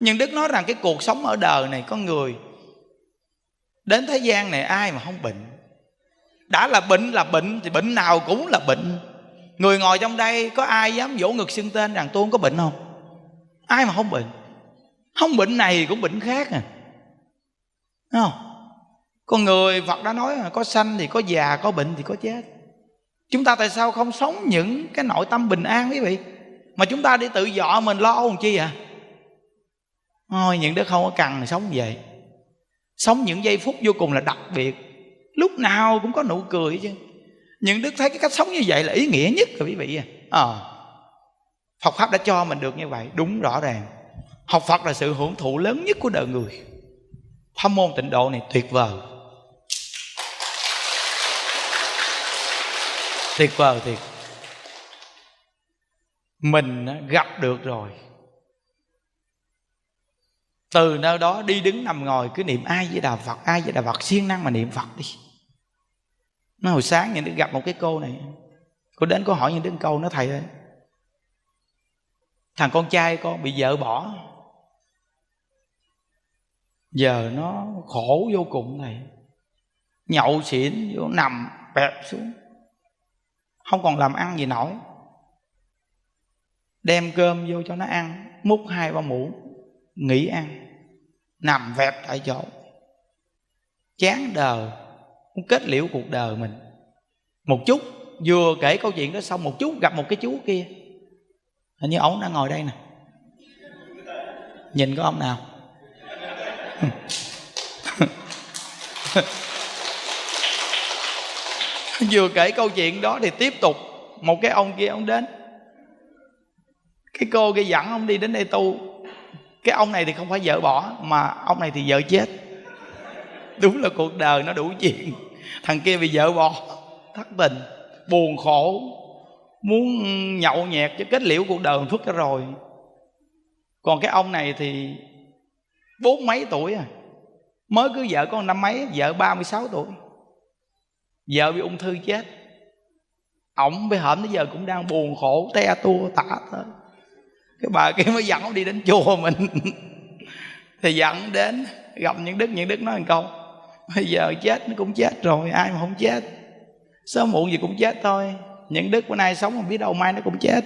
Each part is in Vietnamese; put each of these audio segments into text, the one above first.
Nhưng Đức nói rằng cái cuộc sống ở đời này, có người đến thế gian này ai mà không bệnh. Đã là bệnh thì bệnh nào cũng là bệnh. Người ngồi trong đây có ai dám vỗ ngực xưng tên rằng tôi không có bệnh không? Ai mà không bệnh. Không bệnh này cũng bệnh khác à. Đúng không? Con người Phật đã nói là có sanh thì có già, có bệnh thì có chết. Chúng ta tại sao không sống những cái nội tâm bình an quý vị? Mà chúng ta đi tự dọ mình lo làm chi à? Thôi những đứa không có cần sống vậy. Sống những giây phút vô cùng là đặc biệt, lúc nào cũng có nụ cười chứ. Những đức thấy cái cách sống như vậy là ý nghĩa nhất rồi quý vị à. Phật pháp đã cho mình được như vậy, đúng rõ ràng. Học Phật là sự hưởng thụ lớn nhất của đời người. Pháp môn tịnh độ này tuyệt vời. Tuyệt vời thiệt. Mình gặp được rồi, từ nơi đó đi đứng nằm ngồi cứ niệm A Di Đà Phật, A Di Đà Phật, siêng năng mà niệm Phật đi. Nó hồi sáng Nhuận Đức gặp một cái cô này, cô đến cô hỏi Nhuận Đức câu, nó thầy ơi, thằng con trai con bị vợ bỏ, giờ nó khổ vô cùng này, nhậu xỉn vô nằm bẹp xuống, không còn làm ăn gì nổi, đem cơm vô cho nó ăn, múc 2-3 muỗng. Nghỉ ăn, nằm vẹp tại chỗ, chán đời, muốn kết liễu cuộc đời mình. Một chút, vừa kể câu chuyện đó xong một chút gặp một cái chú kia, hình như ổng đang ngồi đây nè, nhìn có ông nào. Vừa kể câu chuyện đó thì tiếp tục, một cái ông kia ông đến, cái cô kia dẫn ông đi đến đây tu. Cái ông này thì không phải vợ bỏ, mà ông này thì vợ chết. Đúng là cuộc đời nó đủ chuyện. Thằng kia bị vợ bỏ, thất tình, buồn khổ, muốn nhậu nhẹt cho kết liễu cuộc đời phức ra rồi. Còn cái ông này thì 40 mấy tuổi rồi, mới cưới vợ con 50 mấy. Vợ 36 tuổi, vợ bị ung thư chết. Ổng bây hởm tới giờ cũng đang buồn khổ te tua tả tới. Cái bà kia mới dẫn ông đi đến chùa mình. Thì dẫn đến gặp Nhuận Đức. Nhuận Đức nói một câu: bây giờ chết nó cũng chết rồi, ai mà không chết, sớm muộn gì cũng chết thôi. Nhuận Đức bữa nay sống không biết đâu mai nó cũng chết.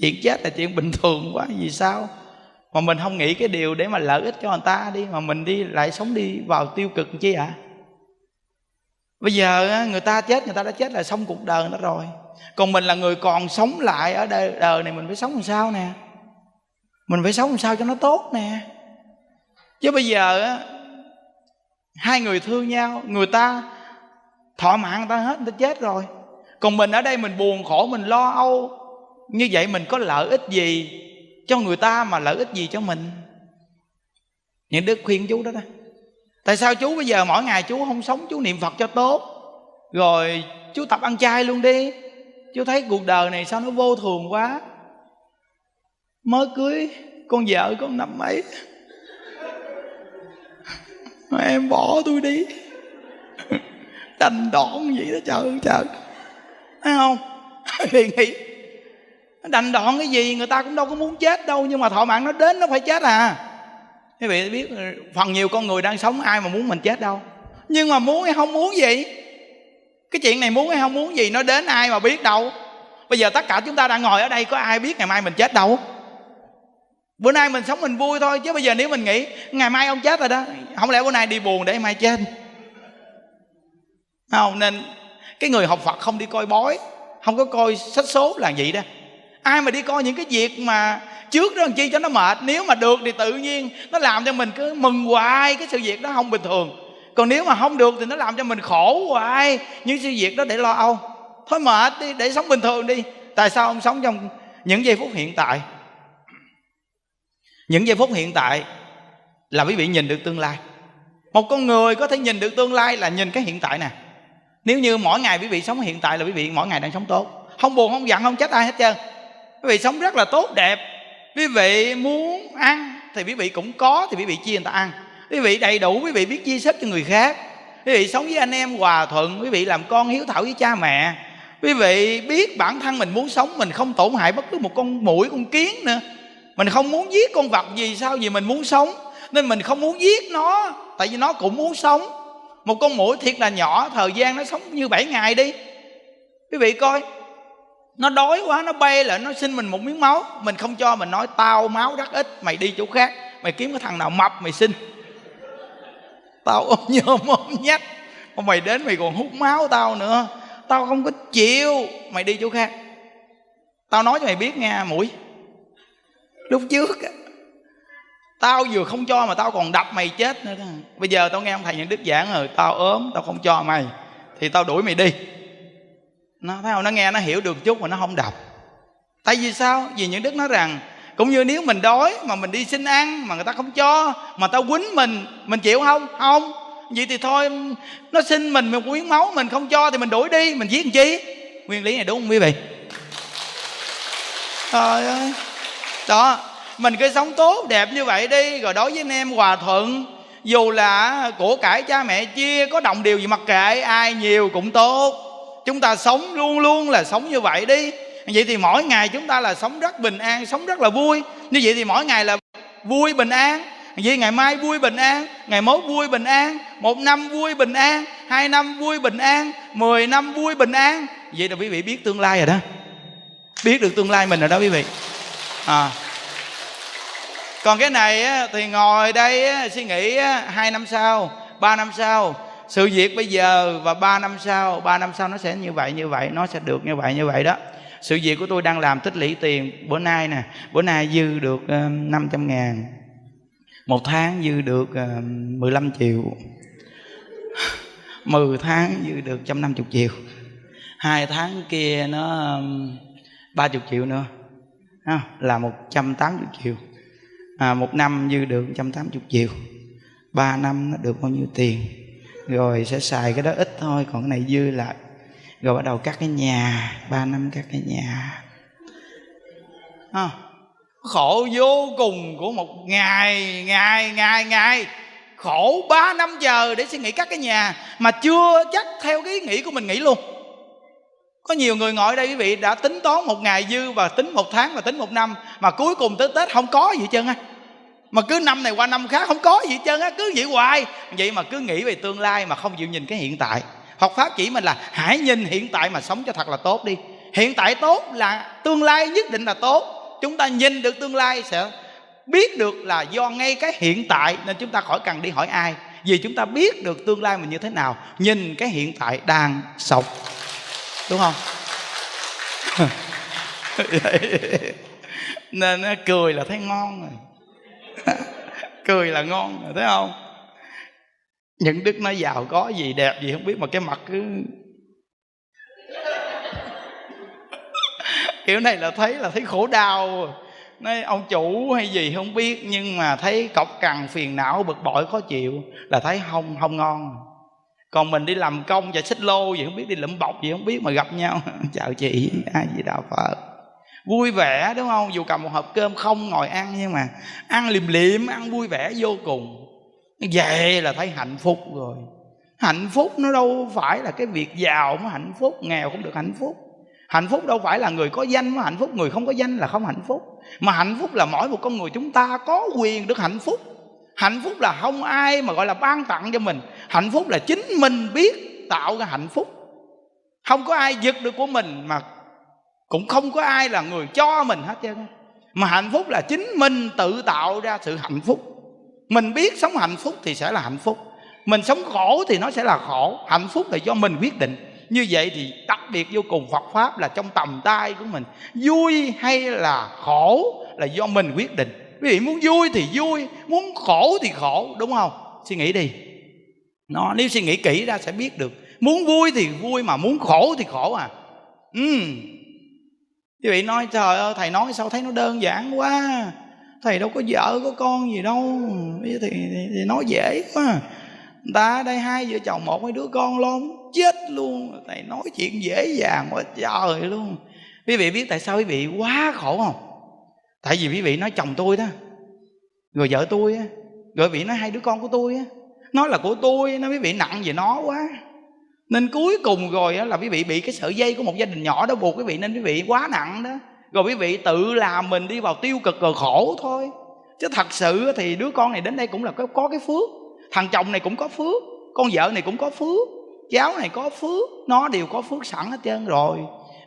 Chuyện chết là chuyện bình thường quá, vì sao mà mình không nghĩ cái điều để mà lợi ích cho người ta đi, mà mình đi lại sống đi vào tiêu cực chi ạ? Bây giờ người ta chết, người ta đã chết là xong cuộc đời nó rồi. Còn mình là người còn sống lại ở đời này, mình phải sống làm sao nè, mình phải sống làm sao cho nó tốt nè. Chứ bây giờ hai người thương nhau, người ta thọ mạng người ta hết, người ta chết rồi, còn mình ở đây mình buồn khổ, mình lo âu. Như vậy mình có lợi ích gì cho người ta mà lợi ích gì cho mình? Những đức khuyên chú đó đó. Tại sao chú bây giờ mỗi ngày chú không sống, chú niệm Phật cho tốt, rồi chú tập ăn chay luôn đi. Chú thấy cuộc đời này sao nó vô thường quá. Mới cưới con vợ con 50 mấy mà em bỏ tôi đi. Đành đọn vậy đó, trời. Thấy không? Thì nghĩ đành đọn cái gì, người ta cũng đâu có muốn chết đâu, nhưng mà thọ mạng nó đến nó phải chết à. Quý vị biết phần nhiều con người đang sống ai mà muốn mình chết đâu. Nhưng mà muốn hay không muốn gì, cái chuyện này muốn hay không muốn gì nó đến ai mà biết đâu. Bây giờ tất cả chúng ta đang ngồi ở đây có ai biết ngày mai mình chết đâu. Bữa nay mình sống mình vui thôi, chứ bây giờ nếu mình nghĩ ngày mai ông chết rồi đó, không lẽ bữa nay đi buồn để mai chết không? Nên cái người học Phật không đi coi bói, không có coi sách số là vậy đó. Ai mà đi coi những cái việc mà trước đó làm chi cho nó mệt. Nếu mà được thì tự nhiên nó làm cho mình cứ mừng hoài, cái sự việc đó không bình thường. Còn nếu mà không được thì nó làm cho mình khổ hoài những sự việc đó để lo âu. Thôi mệt đi, để sống bình thường đi. Tại sao ông sống trong những giây phút hiện tại? Những giây phút hiện tại là quý vị nhìn được tương lai. Một con người có thể nhìn được tương lai là nhìn cái hiện tại nè. Nếu như mỗi ngày quý vị sống hiện tại là quý vị mỗi ngày đang sống tốt, không buồn, không giận, không trách ai hết trơn. Quý vị sống rất là tốt đẹp. Quý vị muốn ăn thì quý vị cũng có, thì quý vị chia người ta ăn. Quý vị đầy đủ, quý vị biết chia sẻ cho người khác. Quý vị sống với anh em hòa thuận, quý vị làm con hiếu thảo với cha mẹ. Quý vị biết bản thân mình muốn sống, mình không tổn hại bất cứ một con muỗi, con kiến nữa. Mình không muốn giết con vật gì sao vì mình muốn sống, nên mình không muốn giết nó, tại vì nó cũng muốn sống. Một con muỗi thiệt là nhỏ, thời gian nó sống như 7 ngày đi. Quý vị coi, nó đói quá, nó bay lại, nó xin mình một miếng máu. Mình không cho, mình nói tao máu rất ít, mày đi chỗ khác, mày kiếm cái thằng nào mập mày xin. Tao ôm nhôm ôm nhách, mày đến mày còn hút máu tao nữa, tao không có chịu, mày đi chỗ khác. Tao nói cho mày biết nha muỗi, lúc trước tao vừa không cho mà tao còn đập mày chết nữa. Bây giờ tao nghe ông thầy Nhuận Đức giảng rồi, tao ốm, tao không cho mày thì tao đuổi mày đi. Nó thấy không, nó nghe nó hiểu được chút mà nó không đọc. Tại vì sao? Vì Nhuận Đức nói rằng cũng như nếu mình đói mà mình đi xin ăn mà người ta không cho, mà tao quýnh mình chịu không? Không. Vậy thì thôi, nó xin mình quyến máu, mình không cho thì mình đuổi đi, mình giết làm chi? Nguyên lý này đúng không quý vị? Trời ơi. Đó, mình cứ sống tốt đẹp như vậy đi, rồi đối với anh em hòa thuận. Dù là của cải cha mẹ chia, có đồng điều gì mặc kệ, ai nhiều cũng tốt. Chúng ta sống luôn luôn là sống như vậy đi. Vậy thì mỗi ngày chúng ta là sống rất bình an, sống rất là vui. Như vậy thì mỗi ngày là vui bình an. Vậy ngày mai vui bình an, ngày mốt vui bình an, 1 năm vui bình an, 2 năm vui bình an, 10 năm vui bình an. Vậy là quý vị biết tương lai rồi đó, biết được tương lai mình rồi đó quý vị. Còn cái này thì ngồi đây suy nghĩ 2 năm sau, 3 năm sau, sự việc bây giờ và 3 năm sau, 3 năm sau nó sẽ như vậy, nó sẽ được như vậy đó. Sự việc của tôi đang làm tích lũy tiền, bữa nay nè, bữa nay dư được 500 ngàn, 1 tháng dư được 15 triệu, 10 tháng dư được 150 triệu, 2 tháng kia nó 30 triệu nữa, là 180 triệu, 1 năm dư được 180 triệu, 3 năm nó được bao nhiêu tiền, rồi sẽ xài cái đó ít thôi, còn cái này dư lại, rồi bắt đầu cắt cái nhà, 3 năm cắt cái nhà. Khổ vô cùng của một ngày, khổ 3 năm giờ để suy nghĩ cắt cái nhà, mà chưa chắc theo cái ý nghĩ của mình nghĩ luôn. Có nhiều người ngồi đây quý vị đã tính toán 1 ngày dư, và tính 1 tháng, và tính 1 năm, mà cuối cùng tới Tết không có gì hết trơn á. Mà cứ năm này qua năm khác không có gì hết trơn á, cứ vậy hoài. Vậy mà cứ nghĩ về tương lai mà không chịu nhìn cái hiện tại. Phật Pháp chỉ mình là hãy nhìn hiện tại mà sống cho thật là tốt đi. Hiện tại tốt là tương lai nhất định là tốt. Chúng ta nhìn được tương lai sẽ biết được là do ngay cái hiện tại, nên chúng ta khỏi cần đi hỏi ai, vì chúng ta biết được tương lai mình như thế nào. Nhìn cái hiện tại đang sống, đúng không? Nên cười là thấy ngon rồi. Cười là ngon rồi, thấy không? Nhuận Đức nó giàu có gì, đẹp gì không biết mà cái mặt cứ kiểu này là thấy khổ đau. Nói ông chủ hay gì không biết, nhưng mà thấy cọc cằn, phiền não, bực bội, khó chịu là thấy không ngon. Còn mình đi làm công và xích lô gì không biết, đi lụm bọc gì không biết mà gặp nhau chào chị, A Di Đà Phật, vui vẻ, đúng không? Dù cầm một hộp cơm không ngồi ăn, nhưng mà ăn liềm liệm, ăn vui vẻ vô cùng. Vậy là thấy hạnh phúc rồi. Hạnh phúc nó đâu phải là cái việc giàu mới hạnh phúc, nghèo cũng được hạnh phúc. Hạnh phúc đâu phải là người có danh mới hạnh phúc, người không có danh là không hạnh phúc. Mà hạnh phúc là mỗi một con người chúng ta có quyền được hạnh phúc. Hạnh phúc là không ai mà gọi là ban tặng cho mình. Hạnh phúc là chính mình biết tạo ra hạnh phúc. Không có ai giật được của mình, mà cũng không có ai là người cho mình hết trơn. Mà hạnh phúc là chính mình tự tạo ra sự hạnh phúc. Mình biết sống hạnh phúc thì sẽ là hạnh phúc, mình sống khổ thì nó sẽ là khổ. Hạnh phúc là do mình quyết định. Như vậy thì đặc biệt vô cùng, Phật Pháp là trong tầm tay của mình. Vui hay là khổ là do mình quyết định. Quý vị muốn vui thì vui, muốn khổ thì khổ, đúng không? Suy nghĩ đi. Nó, nếu suy nghĩ kỹ ra sẽ biết được. Muốn vui thì vui, mà muốn khổ thì khổ à. Quý vị nói trời ơi thầy nói sao thấy nó đơn giản quá, thầy đâu có vợ có con gì đâu, thì nói dễ quá. Người ta đây 2 vợ chồng 1 đứa con luôn, chết luôn. Thầy nói chuyện dễ dàng quá trời luôn. Quý vị biết tại sao quý vị quá khổ không? Tại vì quý vị nói chồng tôi đó, rồi vợ tôi á, rồi quý vị nói 2 đứa con của tôi á, nói là của tôi, nó quý vị nặng về nó quá. Nên cuối cùng rồi là quý vị bị cái sợi dây của một gia đình nhỏ đó buộc quý vị, nên quý vị quá nặng đó. Rồi quý vị tự làm mình đi vào tiêu cực rồi khổ thôi. Chứ thật sự thì đứa con này đến đây cũng là có cái phước. Thằng chồng này cũng có phước, con vợ này cũng có phước, cháu này có phước, nó đều có phước sẵn hết trơn rồi.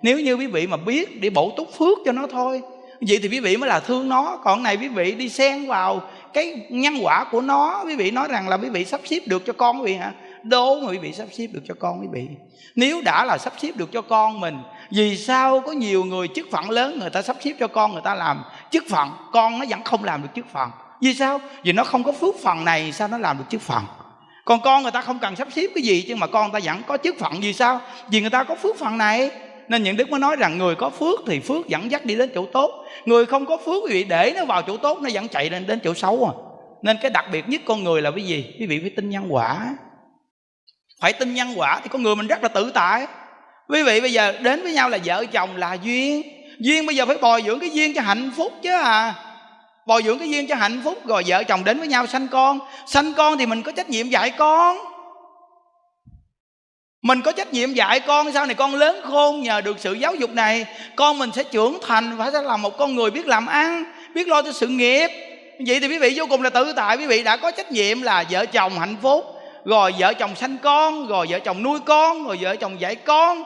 Nếu như quý vị mà biết để bổ túc phước cho nó thôi, vậy thì quý vị mới là thương nó. Còn này quý vị đi xen vào cái nhân quả của nó. Quý vị nói rằng là quý vị sắp xếp được cho con quý vị hả? Đố mà quý vị sắp xếp được cho con quý vị. Nếu đã là sắp xếp được cho con mình, vì sao có nhiều người chức phận lớn người ta sắp xếp cho con người ta làm chức phận, con nó vẫn không làm được chức phận? Vì sao? Vì nó không có phước phần này, sao nó làm được chức phận? Còn con người ta không cần sắp xếp cái gì, nhưng mà con người ta vẫn có chức phận. Vì sao? Vì người ta có phước phần này. Nên những Đức mới nói rằng người có phước thì phước dẫn dắt đi đến chỗ tốt, người không có phước quý vị để nó vào chỗ tốt nó vẫn chạy lên đến chỗ xấu à. Nên cái đặc biệt nhất con người là cái gì? Quý vị phải tin nhân quả. Phải tin nhân quả thì con người mình rất là tự tại. Quý vị bây giờ đến với nhau là vợ chồng là duyên. Duyên bây giờ phải bồi dưỡng cái duyên cho hạnh phúc chứ à. Bồi dưỡng cái duyên cho hạnh phúc. Rồi vợ chồng đến với nhau sanh con. Sanh con thì mình có trách nhiệm dạy con. Mình có trách nhiệm dạy con. Sau này con lớn khôn nhờ được sự giáo dục này, con mình sẽ trưởng thành và sẽ là một con người biết làm ăn, biết lo cho sự nghiệp. Vậy thì quý vị vô cùng là tự tại. Quý vị đã có trách nhiệm là vợ chồng hạnh phúc, rồi vợ chồng sanh con, rồi vợ chồng nuôi con, rồi vợ chồng dạy con.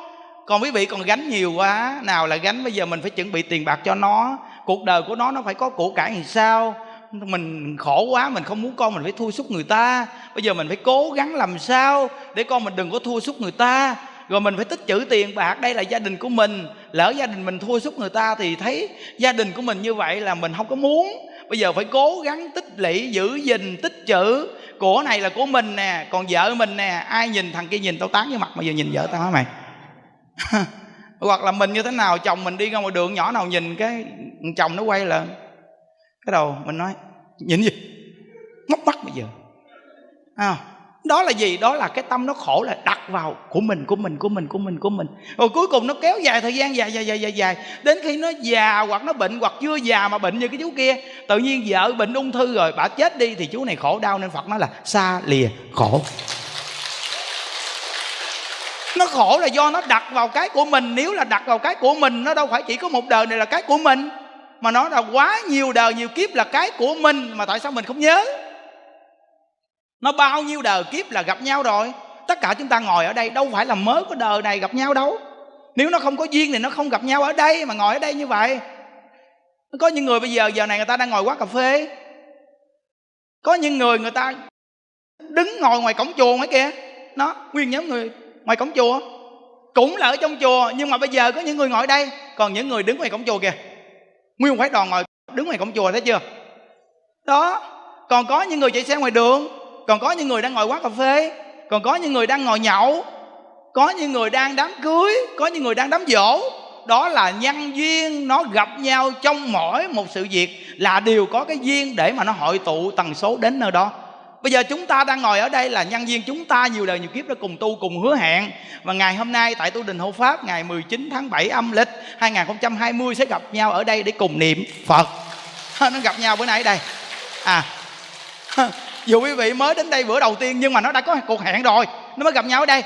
Còn quý vị còn gánh nhiều quá. Nào là gánh bây giờ mình phải chuẩn bị tiền bạc cho nó, cuộc đời của nó phải có của cải thì sao? Mình khổ quá, mình không muốn con mình phải thua sút người ta. Bây giờ mình phải cố gắng làm sao để con mình đừng có thua sút người ta. Rồi mình phải tích trữ tiền bạc. Đây là gia đình của mình. Lỡ gia đình mình thua sút người ta thì thấy gia đình của mình như vậy là mình không có muốn. Bây giờ phải cố gắng tích lũy, giữ gìn, tích trữ. Của này là của mình nè, còn vợ mình nè. Ai nhìn thằng kia nhìn tao tán với mặt, mà giờ nhìn vợ tao hả mày? Hoặc là mình như thế nào, chồng mình đi ra ngoài đường nhỏ nào nhìn cái chồng nó quay lại cái đầu mình nói nhìn gì móc mắt bây giờ à, đó là gì? Đó là cái tâm nó khổ là đặt vào của mình. Rồi cuối cùng nó kéo dài thời gian dài đến khi nó già hoặc nó bệnh, hoặc chưa già mà bệnh như cái chú kia, tự nhiên vợ bệnh ung thư rồi bà chết đi thì chú này khổ đau. Nên Phật nói là xa lìa khổ. Nó khổ là do nó đặt vào cái của mình. Nếu là đặt vào cái của mình, nó đâu phải chỉ có một đời này là cái của mình, mà nó là quá nhiều đời nhiều kiếp là cái của mình. Mà tại sao mình không nhớ? Nó bao nhiêu đời kiếp là gặp nhau rồi. Tất cả chúng ta ngồi ở đây đâu phải là mới có đời này gặp nhau đâu. Nếu nó không có duyên thì nó không gặp nhau ở đây, mà ngồi ở đây như vậy. Có những người bây giờ giờ này người ta đang ngồi quán cà phê. Có những người người ta đứng ngồi ngoài cổng chùa mấy kia. Nó nguyên nhóm người ngoài cổng chùa cũng là ở trong chùa, nhưng mà bây giờ có những người ngồi đây, còn những người đứng ngoài cổng chùa kìa, nguyên một phái đoàn ngồi đứng ngoài cổng chùa, thấy chưa đó. Còn có những người chạy xe ngoài đường, còn có những người đang ngồi quán cà phê, còn có những người đang ngồi nhậu, có những người đang đám cưới, có những người đang đám giỗ. Đó là nhân duyên, nó gặp nhau trong mỗi một sự việc là đều có cái duyên để mà nó hội tụ tần số đến nơi đó. Bây giờ chúng ta đang ngồi ở đây là nhân duyên chúng ta nhiều đời nhiều kiếp đã cùng tu, cùng hứa hẹn. Và ngày hôm nay tại Tổ Đình Hộ Pháp ngày 19 tháng 7 âm lịch 2020 sẽ gặp nhau ở đây để cùng niệm Phật. Nó gặp nhau bữa nay ở đây. À, dù quý vị mới đến đây bữa đầu tiên nhưng mà nó đã có cuộc hẹn rồi, nó mới gặp nhau ở đây.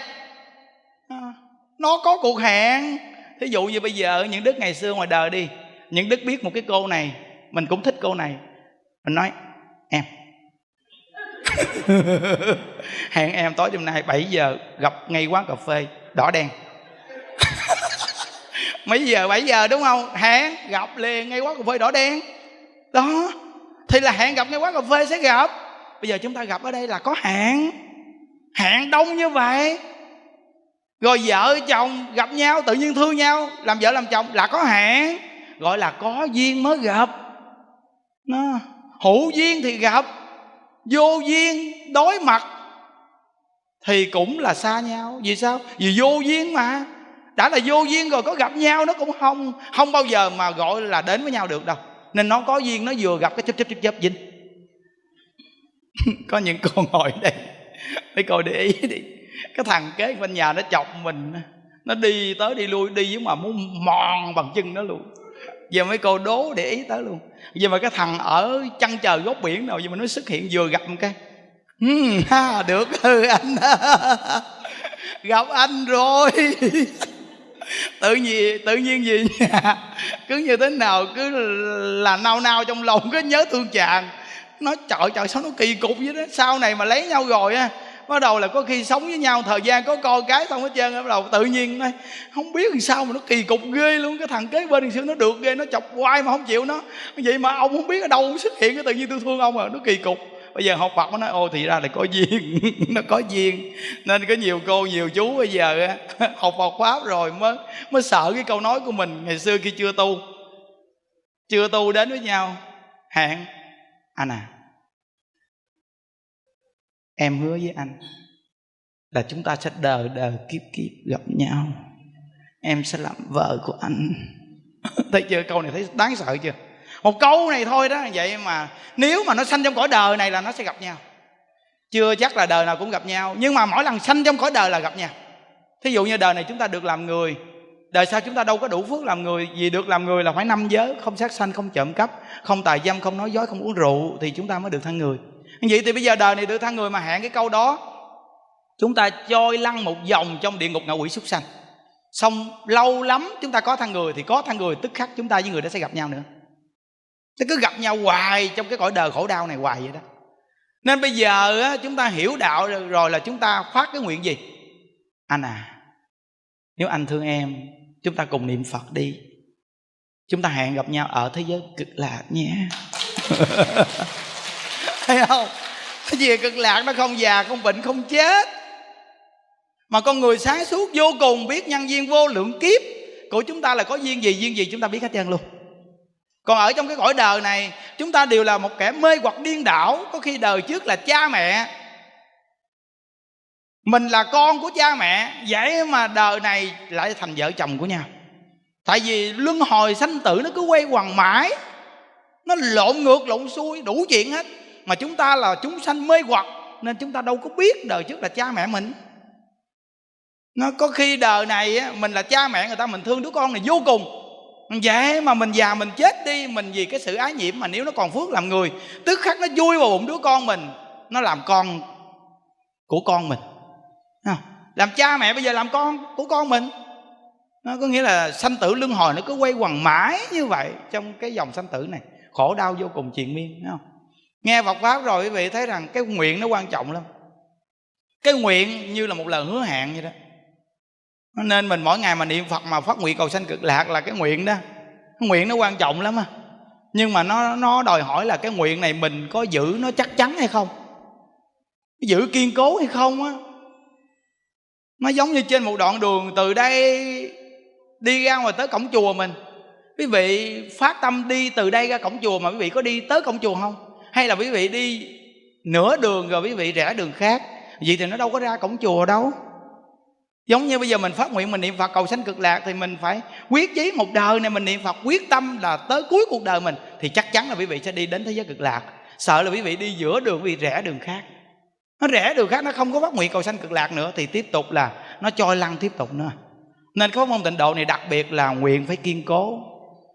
Nó có cuộc hẹn. Thí dụ như bây giờ những Đức ngày xưa ngoài đời đi, những Đức biết một cái cô này, mình cũng thích cô này, mình nói em hẹn em tối hôm nay 7 giờ gặp ngay quán cà phê đỏ đen. Mấy giờ? 7 giờ đúng không? Hẹn gặp liền ngay quán cà phê đỏ đen. Đó, thì là hẹn gặp ngay quán cà phê sẽ gặp. Bây giờ chúng ta gặp ở đây là có hẹn. Hẹn đông như vậy. Rồi vợ chồng gặp nhau tự nhiên thương nhau, làm vợ làm chồng là có hẹn, gọi là có duyên mới gặp. Nó hữu duyên thì gặp, vô duyên đối mặt thì cũng là xa nhau. Vì sao? Vì vô duyên mà. Đã là vô duyên rồi có gặp nhau nó cũng không bao giờ mà gọi là đến với nhau được đâu. Nên nó có duyên, nó vừa gặp cái chớp dính. Có những con ngồi đây, mấy cô để ý đi, cái thằng kế bên nhà nó chọc mình, nó đi tới đi lui đi với mà muốn mòn bằng chân nó luôn. Giờ mấy cô đố để ý tới luôn. Giờ mà cái thằng ở chân trời góc biển nào giờ mà nó xuất hiện, vừa gặp một cái ha, được anh gặp anh rồi. tự nhiên gì cứ như thế nào cứ là nao nao trong lòng, cứ nhớ thương chàng. Nó trời sao nó kỳ cục vậy đó. Sau này mà lấy nhau rồi á, bắt đầu là có khi sống với nhau thời gian có con cái xong hết trơn, bắt đầu tự nhiên nói, không biết làm sao mà nó kỳ cục ghê luôn. Cái thằng kế bên xưa nó được ghê, nó chọc hoài mà không chịu nó. Vậy mà ông không biết ở đâu xuất hiện cái tự nhiên tôi thương ông à, nó kỳ cục. Bây giờ học Phật nó nói ô thì ra là có duyên. Nó có duyên. Nên có nhiều cô nhiều chú bây giờ học Phật Pháp rồi mới sợ cái câu nói của mình ngày xưa khi chưa tu đến với nhau. Hẹn anh à, em hứa với anh là chúng ta sẽ đời đời kiếp kiếp gặp nhau, em sẽ làm vợ của anh. Thấy chưa, câu này thấy đáng sợ chưa? Một câu này thôi đó, vậy mà nếu mà nó sanh trong cõi đời này là nó sẽ gặp nhau. Chưa chắc là đời nào cũng gặp nhau, nhưng mà mỗi lần sanh trong cõi đời là gặp nhau. Thí dụ như đời này chúng ta được làm người, đời sau chúng ta đâu có đủ phước làm người. Vì được làm người là phải 5 giới: không sát sanh, không trộm cắp, không tà dâm, không nói dối, không uống rượu, thì chúng ta mới được thăng người. Vậy thì bây giờ đời này được thăng người mà hẹn cái câu đó, chúng ta trôi lăn một vòng trong địa ngục ngạ quỷ súc sanh, xong lâu lắm chúng ta có thăng người, thì có thăng người tức khắc chúng ta với người đó sẽ gặp nhau nữa. Nó cứ gặp nhau hoài trong cái cõi đời khổ đau này hoài vậy đó. Nên bây giờ á, chúng ta hiểu đạo rồi là chúng ta phát cái nguyện gì? Anh à, nếu anh thương em, chúng ta cùng niệm Phật đi, chúng ta hẹn gặp nhau ở thế giới cực lạc nhé. Thấy không? Cái gì cực lạc nó không già, không bệnh, không chết. Mà con người sáng suốt vô cùng biết nhân duyên vô lượng kiếp của chúng ta là có duyên gì chúng ta biết hết trơn luôn. Còn ở trong cái cõi đời này, chúng ta đều là một kẻ mê hoặc điên đảo. Có khi đời trước là cha mẹ, mình là con của cha mẹ, vậy mà đời này lại thành vợ chồng của nhau. Tại vì luân hồi sanh tử nó cứ quay quằn mãi, nó lộn ngược lộn xuôi đủ chuyện hết. Mà chúng ta là chúng sanh mê hoặc, nên chúng ta đâu có biết đời trước là cha mẹ mình. Nó có khi đời này mình là cha mẹ người ta, mình thương đứa con này vô cùng, vậy mà mình già mình chết đi, mình vì cái sự ái nhiễm mà nếu nó còn phước làm người, tức khắc nó vui vào bụng đứa con mình, nó làm con của con mình. Làm cha mẹ bây giờ làm con của con mình. Nó có nghĩa là sanh tử luân hồi nó cứ quay quằn mãi như vậy trong cái dòng sanh tử này, khổ đau vô cùng triền miên, thấy không? Nghe Phật Pháp rồi quý vị thấy rằng cái nguyện nó quan trọng lắm. Cái nguyện như là một lời hứa hẹn vậy đó. Nên mình mỗi ngày mà niệm Phật mà phát nguyện cầu sanh cực lạc là cái nguyện đó. Cái nguyện nó quan trọng lắm á. Nhưng mà nó đòi hỏi là cái nguyện này mình có giữ nó chắc chắn hay không, giữ kiên cố hay không á. Nó giống như trên một đoạn đường từ đây đi ra ngoài tới cổng chùa mình. Quý vị phát tâm đi từ đây ra cổng chùa, mà quý vị có đi tới cổng chùa không? Hay là quý vị đi nửa đường rồi quý vị rẽ đường khác, vậy thì nó đâu có ra cổng chùa đâu. Giống như bây giờ mình phát nguyện mình niệm Phật cầu sanh cực lạc, thì mình phải quyết chí một đời này mình niệm Phật quyết tâm là tới cuối cuộc đời mình thì chắc chắn là quý vị sẽ đi đến thế giới cực lạc. Sợ là quý vị đi giữa đường quý vị rẽ đường khác, nó rẽ đường khác nó không có phát nguyện cầu sanh cực lạc nữa, thì tiếp tục là nó trôi lăn tiếp tục nữa. Nên cái pháp môn tịnh độ này đặc biệt là nguyện phải kiên cố,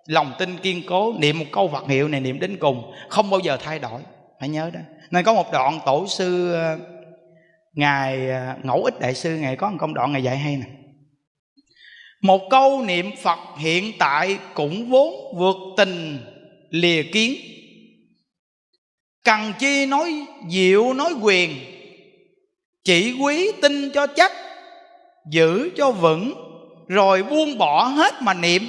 lòng tin kiên cố, niệm một câu Phật hiệu này niệm đến cùng, không bao giờ thay đổi, phải nhớ đó. Nên có một đoạn tổ sư Ngài Ngẫu Ích Đại sư, Ngài có một công đoạn Ngài dạy hay nè. Một câu niệm Phật hiện tại cũng vốn vượt tình lìa kiến, cần chi nói diệu nói quyền, chỉ quý tin cho chắc, giữ cho vững, rồi buông bỏ hết mà niệm.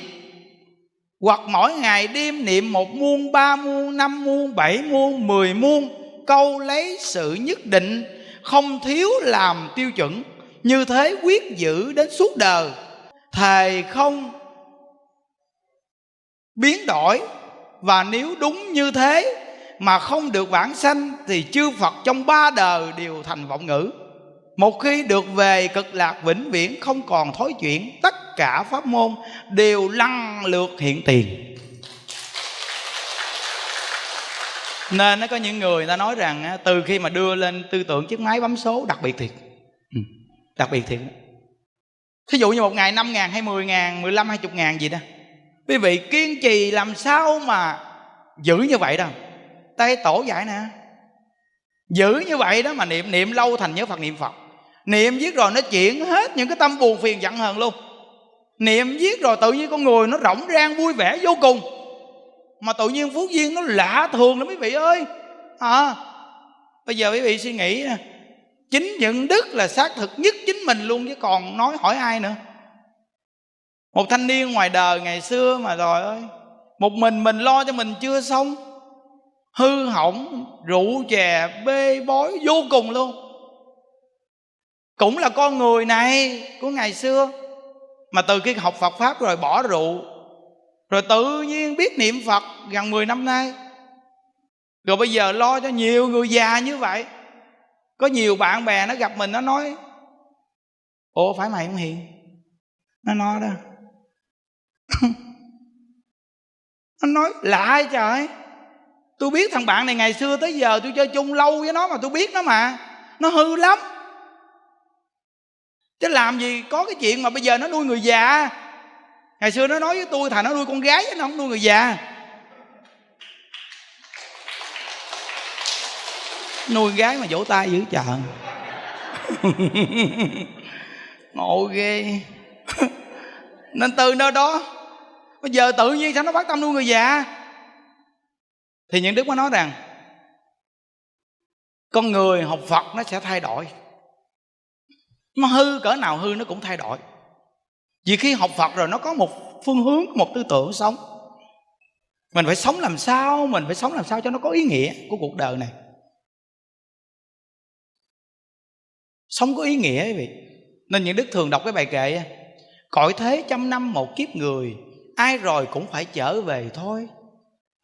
Hoặc mỗi ngày đêm niệm 1 muôn, 3 muôn, 5 muôn, 7 muôn, 10 muôn, câu lấy sự nhất định, không thiếu làm tiêu chuẩn. Như thế quyết giữ đến suốt đời, thề không biến đổi. Và nếu đúng như thế mà không được vãng sanh, thì chư Phật trong 3 đời đều thành vọng ngữ. Một khi được về cực lạc vĩnh viễn không còn thối chuyển, tất cả pháp môn đều lăng lượt hiện tiền. Nên nó có những người ta nói rằng từ khi mà đưa lên tư tưởng chiếc máy bấm số đặc biệt thiệt. Đặc biệt thiệt. Thí dụ như một ngày 5.000 hay 10.000, 15, 20.000 gì đó, quý vị kiên trì làm sao mà giữ như vậy đâu. Tay tổ dạy nè, giữ như vậy đó mà niệm, niệm lâu thành nhớ Phật niệm Phật. Niệm viết rồi nó chuyển hết những cái tâm buồn phiền giận hờn luôn. niệm giết rồi tự nhiên con người nó rộng rang vui vẻ vô cùng. Mà tự nhiên phước duyên nó lạ thường lắm quý vị ơi. Bây giờ quý vị suy nghĩ, chính Nhuận Đức là xác thực nhất chính mình luôn, chứ còn nói hỏi ai nữa. Một thanh niên ngoài đời ngày xưa mà rồi ơi, một mình lo cho mình chưa xong, hư hỏng, rượu chè bê bối vô cùng luôn. Cũng là con người này của ngày xưa, mà từ khi học Phật Pháp rồi bỏ rượu, rồi tự nhiên biết niệm Phật gần 10 năm nay. Rồi bây giờ lo cho nhiều người già như vậy. Có nhiều bạn bè nó gặp mình nó nói: "Ồ, phải mày không hiền?" Nó nói đó. Nó nói lạ trời, tôi biết thằng bạn này ngày xưa tới giờ tôi chơi chung lâu với nó mà tôi biết nó mà, nó hư lắm. Chứ làm gì có cái chuyện mà bây giờ nó nuôi người già. Ngày xưa nó nói với tôi thà nó nuôi con gái chứ nó không nuôi người già. Nuôi gái mà vỗ tay dữ trời. Ngộ ghê. Nên từ nơi đó bây giờ tự nhiên sao nó bắt tâm nuôi người già. Thì Nhuận Đức mới nói rằng con người học Phật nó sẽ thay đổi, nó hư cỡ nào hư nó cũng thay đổi. Vì khi học Phật rồi nó có một phương hướng, một tư tưởng sống. Mình phải sống làm sao, mình phải sống làm sao cho nó có ý nghĩa của cuộc đời này. Sống có ý nghĩa quý vị. Nên những Đức thường đọc cái bài kệ: "Cõi thế trăm năm một kiếp người, ai rồi cũng phải trở về thôi.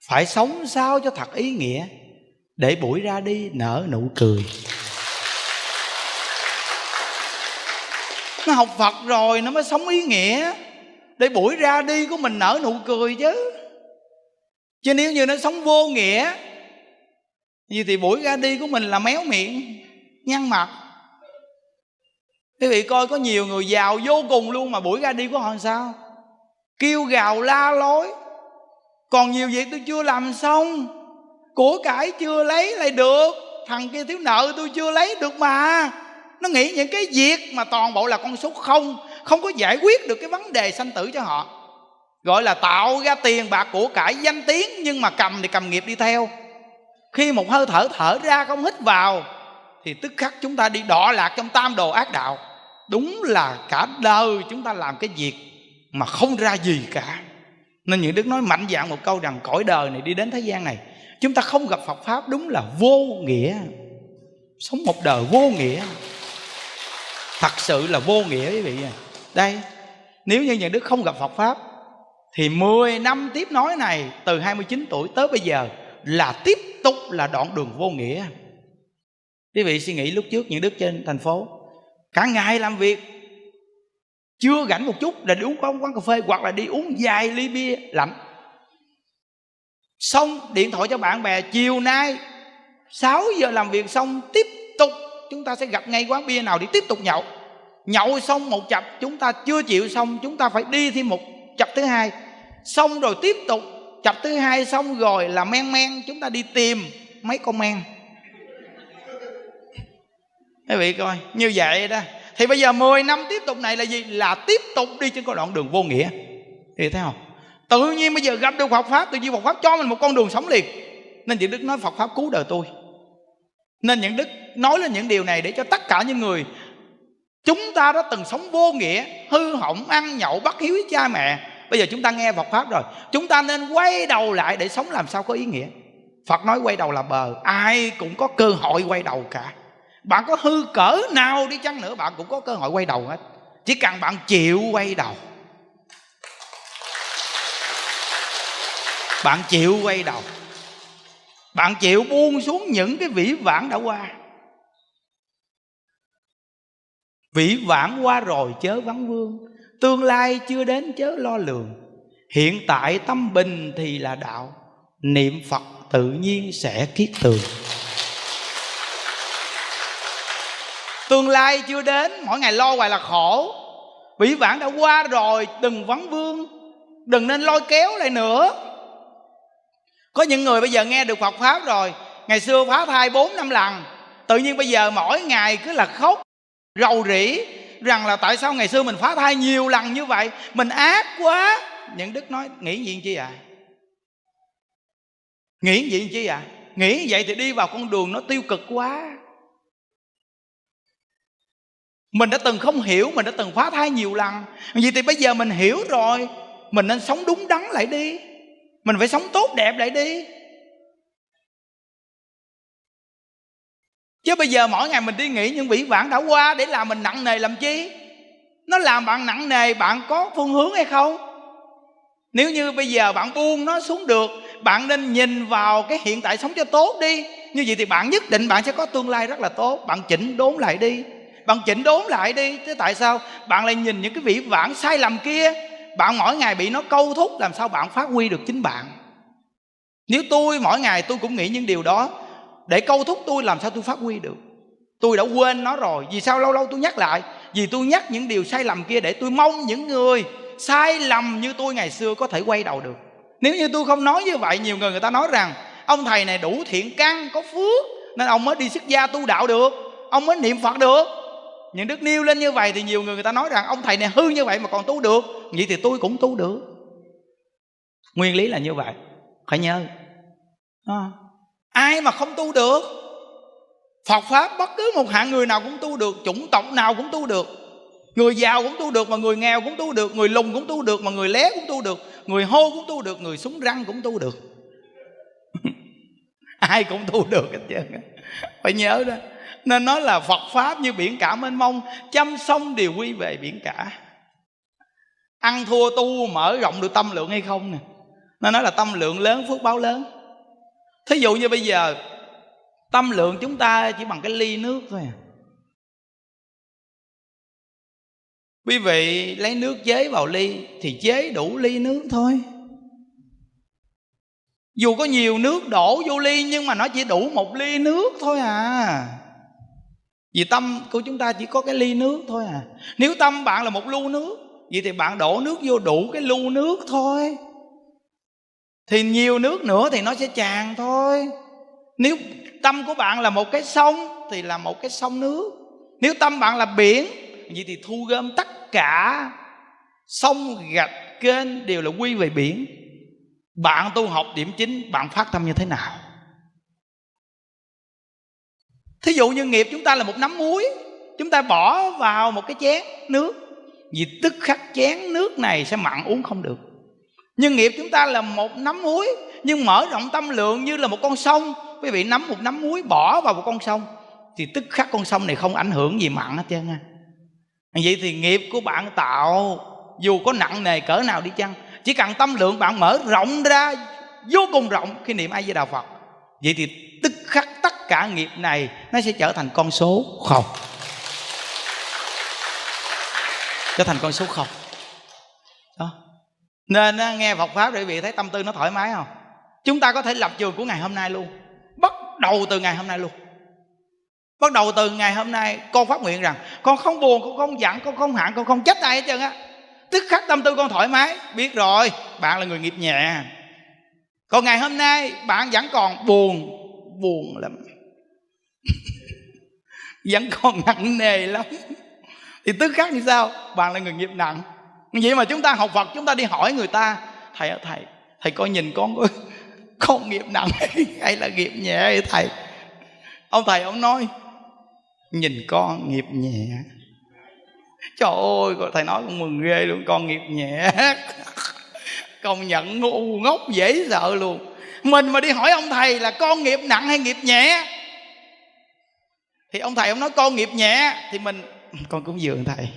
Phải sống sao cho thật ý nghĩa, để buổi ra đi nở nụ cười." Nó học Phật rồi nó mới sống ý nghĩa, để buổi ra đi của mình nở nụ cười chứ. Chứ nếu như nó sống vô nghĩa như thì buổi ra đi của mình là méo miệng, nhăn mặt. Quý vị coi có nhiều người giàu vô cùng luôn mà buổi ra đi của họ làm sao? Kêu gào la lối: "Còn nhiều việc tôi chưa làm xong, của cải chưa lấy lại được, thằng kia thiếu nợ tôi chưa lấy được mà." Nó nghĩ những cái việc mà toàn bộ là con số không, không có giải quyết được cái vấn đề sanh tử cho họ. Gọi là tạo ra tiền bạc của cải danh tiếng, nhưng mà cầm thì cầm nghiệp đi theo. Khi một hơi thở thở ra không hít vào thì tức khắc chúng ta đi đọa lạc trong tam đồ ác đạo. Đúng là cả đời chúng ta làm cái việc mà không ra gì cả. Nên Nhuận Đức nói mạnh dạn một câu rằng cõi đời này đi đến thế gian này, chúng ta không gặp Phật Pháp đúng là vô nghĩa. Sống một đời vô nghĩa, thật sự là vô nghĩa quý vị. Đây, nếu như Nhuận Đức không gặp Phật Pháp thì 10 năm tiếp nối này, từ 29 tuổi tới bây giờ là tiếp tục là đoạn đường vô nghĩa. Quý vị suy nghĩ lúc trước Nhuận Đức trên thành phố cả ngày làm việc, chưa rảnh một chút là đi uống quán cà phê hoặc là đi uống vài ly bia lạnh. Xong điện thoại cho bạn bè: "Chiều nay 6 giờ làm việc xong tiếp tục, chúng ta sẽ gặp ngay quán bia nào để tiếp tục nhậu. Nhậu xong một chập chúng ta chưa chịu xong, chúng ta phải đi thêm một chập thứ hai. Xong rồi tiếp tục chập thứ hai, xong rồi là men chúng ta đi tìm mấy con men." Quý vị coi, như vậy đó. Thì bây giờ 10 năm tiếp tục này là gì? Là tiếp tục đi trên con đoạn đường vô nghĩa. Thì thấy không? Tự nhiên bây giờ gặp được Phật Pháp, tự nhiên Phật Pháp cho mình một con đường sống liền. Nên Nhuận Đức nói Phật Pháp cứu đời tôi. Nên Nhuận Đức nói lên những điều này để cho tất cả những người chúng ta đã từng sống vô nghĩa, hư hỏng, ăn nhậu, bắt hiếu với cha mẹ. Bây giờ chúng ta nghe Phật Pháp rồi, chúng ta nên quay đầu lại để sống làm sao có ý nghĩa. Phật nói quay đầu là bờ, ai cũng có cơ hội quay đầu cả. Bạn có hư cỡ nào đi chăng nữa, bạn cũng có cơ hội quay đầu hết, chỉ cần bạn chịu quay đầu. Bạn chịu quay đầu, bạn chịu buông xuống những cái vĩ vãng đã qua. Vĩ vãng qua rồi chớ vắng vương, tương lai chưa đến chớ lo lường. Hiện tại tâm bình thì là đạo, niệm Phật tự nhiên sẽ kiết tường. Tương lai chưa đến, mỗi ngày lo hoài là khổ. Vĩ vãng đã qua rồi, đừng vấn vương, đừng nên lôi kéo lại nữa. Có những người bây giờ nghe được Phật Pháp rồi, ngày xưa phá thai 4-5 lần, tự nhiên bây giờ mỗi ngày cứ là khóc, rầu rĩ, rằng là tại sao ngày xưa mình phá thai nhiều lần như vậy, mình ác quá. Nhuận Đức nói nghĩ gì chi ạ? Nghĩ gì chi ạ? Nghĩ vậy thì đi vào con đường nó tiêu cực quá. Mình đã từng không hiểu, mình đã từng phá thai nhiều lần, vậy thì bây giờ mình hiểu rồi, mình nên sống đúng đắn lại đi, mình phải sống tốt đẹp lại đi. Chứ bây giờ mỗi ngày mình đi nghĩ những vĩ vãng đã qua để làm mình nặng nề làm chi? Nó làm bạn nặng nề, bạn có phương hướng hay không? Nếu như bây giờ bạn buông nó xuống được, bạn nên nhìn vào cái hiện tại sống cho tốt đi. Như vậy thì bạn nhất định bạn sẽ có tương lai rất là tốt. Bạn chỉnh đốn lại đi, bạn chỉnh đốn lại đi. Thế tại sao bạn lại nhìn những cái vĩ vãng sai lầm kia? Bạn mỗi ngày bị nó câu thúc, làm sao bạn phát huy được chính bạn? Nếu tôi mỗi ngày tôi cũng nghĩ những điều đó để câu thúc tôi, làm sao tôi phát huy được? Tôi đã quên nó rồi. Vì sao lâu lâu tôi nhắc lại? Vì tôi nhắc những điều sai lầm kia để tôi mong những người sai lầm như tôi ngày xưa có thể quay đầu được. Nếu như tôi không nói như vậy, nhiều người người ta nói rằng ông thầy này đủ thiện căn, có phước nên ông mới đi xuất gia tu đạo được, ông mới niệm Phật được. Những đức nêu lên như vậy thì nhiều người người ta nói rằng ông thầy này hư như vậy mà còn tu được, vậy thì tôi cũng tu được. Nguyên lý là như vậy, phải nhớ à. Ai mà không tu được? Phật Pháp bất cứ một hạng người nào cũng tu được, chủng tộc nào cũng tu được. Người giàu cũng tu được mà người nghèo cũng tu được, người lùn cũng tu được mà người lé cũng tu được, người hô cũng tu được, người súng răng cũng tu được. Ai cũng tu được hết trơn. Phải nhớ đó. Nên nói là Phật Pháp như biển cả mênh mông, trăm sông đều quy về biển cả. Ăn thua tu mở rộng được tâm lượng hay không nè. Nên nói là tâm lượng lớn phước báo lớn. Thí dụ như bây giờ tâm lượng chúng ta chỉ bằng cái ly nước thôi à. Quý vị lấy nước chế vào ly thì chế đủ ly nước thôi. Dù có nhiều nước đổ vô ly nhưng mà nó chỉ đủ một ly nước thôi à. Vì tâm của chúng ta chỉ có cái ly nước thôi à. Nếu tâm bạn là một lu nước, vậy thì bạn đổ nước vô đủ cái lu nước thôi. Thì nhiều nước nữa thì nó sẽ tràn thôi. Nếu tâm của bạn là một cái sông thì là một cái sông nước. Nếu tâm bạn là biển, vậy thì thu gom tất cả sông, rạch, kênh đều là quy về biển. Bạn tu học điểm chính, bạn phát tâm như thế nào? Thí dụ như nghiệp chúng ta là một nắm muối, chúng ta bỏ vào một cái chén nước, vì tức khắc chén nước này sẽ mặn uống không được. Nhưng nghiệp chúng ta là một nắm muối, nhưng mở rộng tâm lượng như là một con sông. Quý vị nắm một nắm muối bỏ vào một con sông thì tức khắc con sông này không ảnh hưởng gì mặn hết trơn ha. Vậy thì nghiệp của bạn tạo dù có nặng nề cỡ nào đi chăng, chỉ cần tâm lượng bạn mở rộng ra vô cùng rộng khi niệm A Di Đà Phật, vậy thì tức khắc tất cả nghiệp này nó sẽ trở thành con số 0. Trở thành con số 0. Đó. Nên nghe Phật Pháp để quý vị thấy tâm tư nó thoải mái không? Chúng ta có thể lập trường của ngày hôm nay luôn. Bắt đầu từ ngày hôm nay luôn. Bắt đầu từ ngày hôm nay con phát nguyện rằng con không buồn, con không giận, con không hận, con không trách ai hết trơn á. Tức khắc tâm tư con thoải mái. Biết rồi, bạn là người nghiệp nhẹ. Còn ngày hôm nay bạn vẫn còn buồn. Buồn lắm. Vẫn còn nặng nề lắm. Thì tức khắc như sao? Bạn là người nghiệp nặng. Vậy mà chúng ta học Phật, chúng ta đi hỏi người ta: thầy ơi, thầy coi nhìn con ơi, con nghiệp nặng hay là nghiệp nhẹ thầy? Ông thầy ông nói nhìn con nghiệp nhẹ. Trời ơi, thầy nói con mừng ghê luôn, con nghiệp nhẹ. Công nhận ngu ngốc dễ sợ luôn. Mình mà đi hỏi ông thầy là con nghiệp nặng hay nghiệp nhẹ, thì ông thầy ông nói con nghiệp nhẹ, thì mình con cũng dường thầy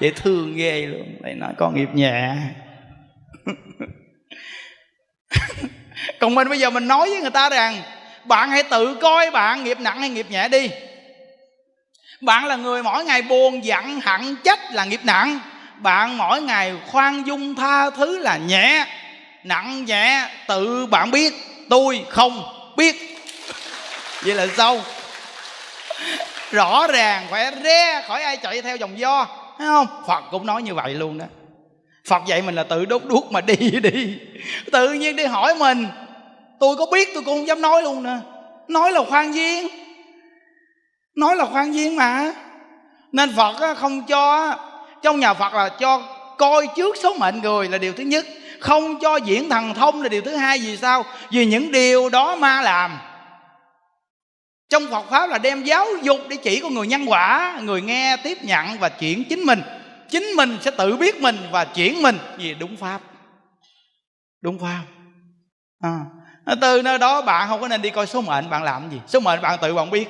dễ thương ghê luôn. Thầy nói con nghiệp nhẹ. Còn mình bây giờ mình nói với người ta rằng bạn hãy tự coi bạn nghiệp nặng hay nghiệp nhẹ đi. Bạn là người mỗi ngày buồn, giận, hận, trách là nghiệp nặng. Bạn mỗi ngày khoan dung, tha thứ là nhẹ. Nặng nhẹ tự bạn biết, tôi không biết. Vậy là sao? Rõ ràng, khỏe re, khỏi ai chạy theo dòng do, thấy không? Phật cũng nói như vậy luôn đó. Phật dạy mình là tự đốt đuốc mà đi. Tự nhiên đi hỏi mình, tôi có biết tôi cũng không dám nói luôn nè. Nói là khoan viên, nói là khoan viên mà. Nên Phật không cho, trong nhà Phật là cho coi trước số mệnh người là điều thứ nhất, không cho diễn thần thông là điều thứ hai. Vì sao? Vì những điều đó ma làm. Trong Phật Pháp là đem giáo dục để chỉ con người nhân quả, người nghe tiếp nhận và chuyển chính mình. Chính mình sẽ tự biết mình và chuyển mình vì đúng Pháp. Đúng Pháp à. Từ nơi đó bạn không có nên đi coi số mệnh bạn làm gì. Số mệnh bạn tự bạn biết.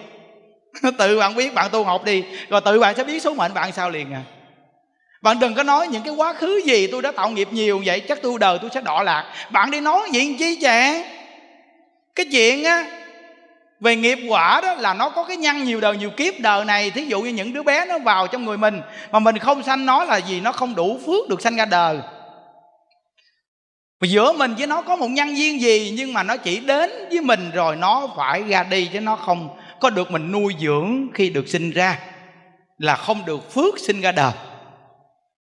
Tự bạn biết, bạn tu học đi, rồi tự bạn sẽ biết số mệnh bạn sao liền à. Bạn đừng có nói những cái quá khứ gì tôi đã tạo nghiệp nhiều vậy chắc tôi đời tôi sẽ đọa lạc. Bạn đi nói gì làm chi chè. Cái chuyện á về nghiệp quả đó là nó có cái nhân nhiều đời nhiều kiếp. Đời này thí dụ như những đứa bé nó vào trong người mình mà mình không sanh nó là vì nó không đủ phước được sanh ra đời. Mà giữa mình với nó có một nhân duyên gì, nhưng mà nó chỉ đến với mình rồi nó phải ra đi, chứ nó không có được mình nuôi dưỡng khi được sinh ra, là không được phước sinh ra đời.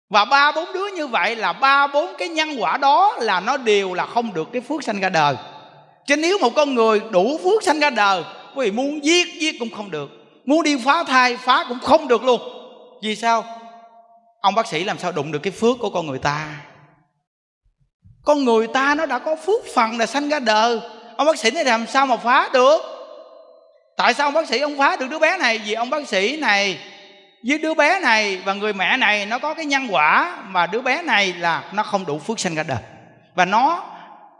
Và 3-4 đứa như vậy là 3-4 cái nhân quả đó là nó đều là không được cái phước sanh ra đời. Chứ nếu một con người đủ phước sanh ra đời, quý vị muốn giết, giết cũng không được, muốn đi phá thai, phá cũng không được luôn. Vì sao? Ông bác sĩ làm sao đụng được cái phước của con người ta. Con người ta nó đã có phước phần là sanh ra đời, ông bác sĩ này làm sao mà phá được. Tại sao ông bác sĩ ông phá được đứa bé này? Vì ông bác sĩ này với đứa bé này và người mẹ này nó có cái nhân quả, mà đứa bé này là nó không đủ phước sanh ra đời. Và nó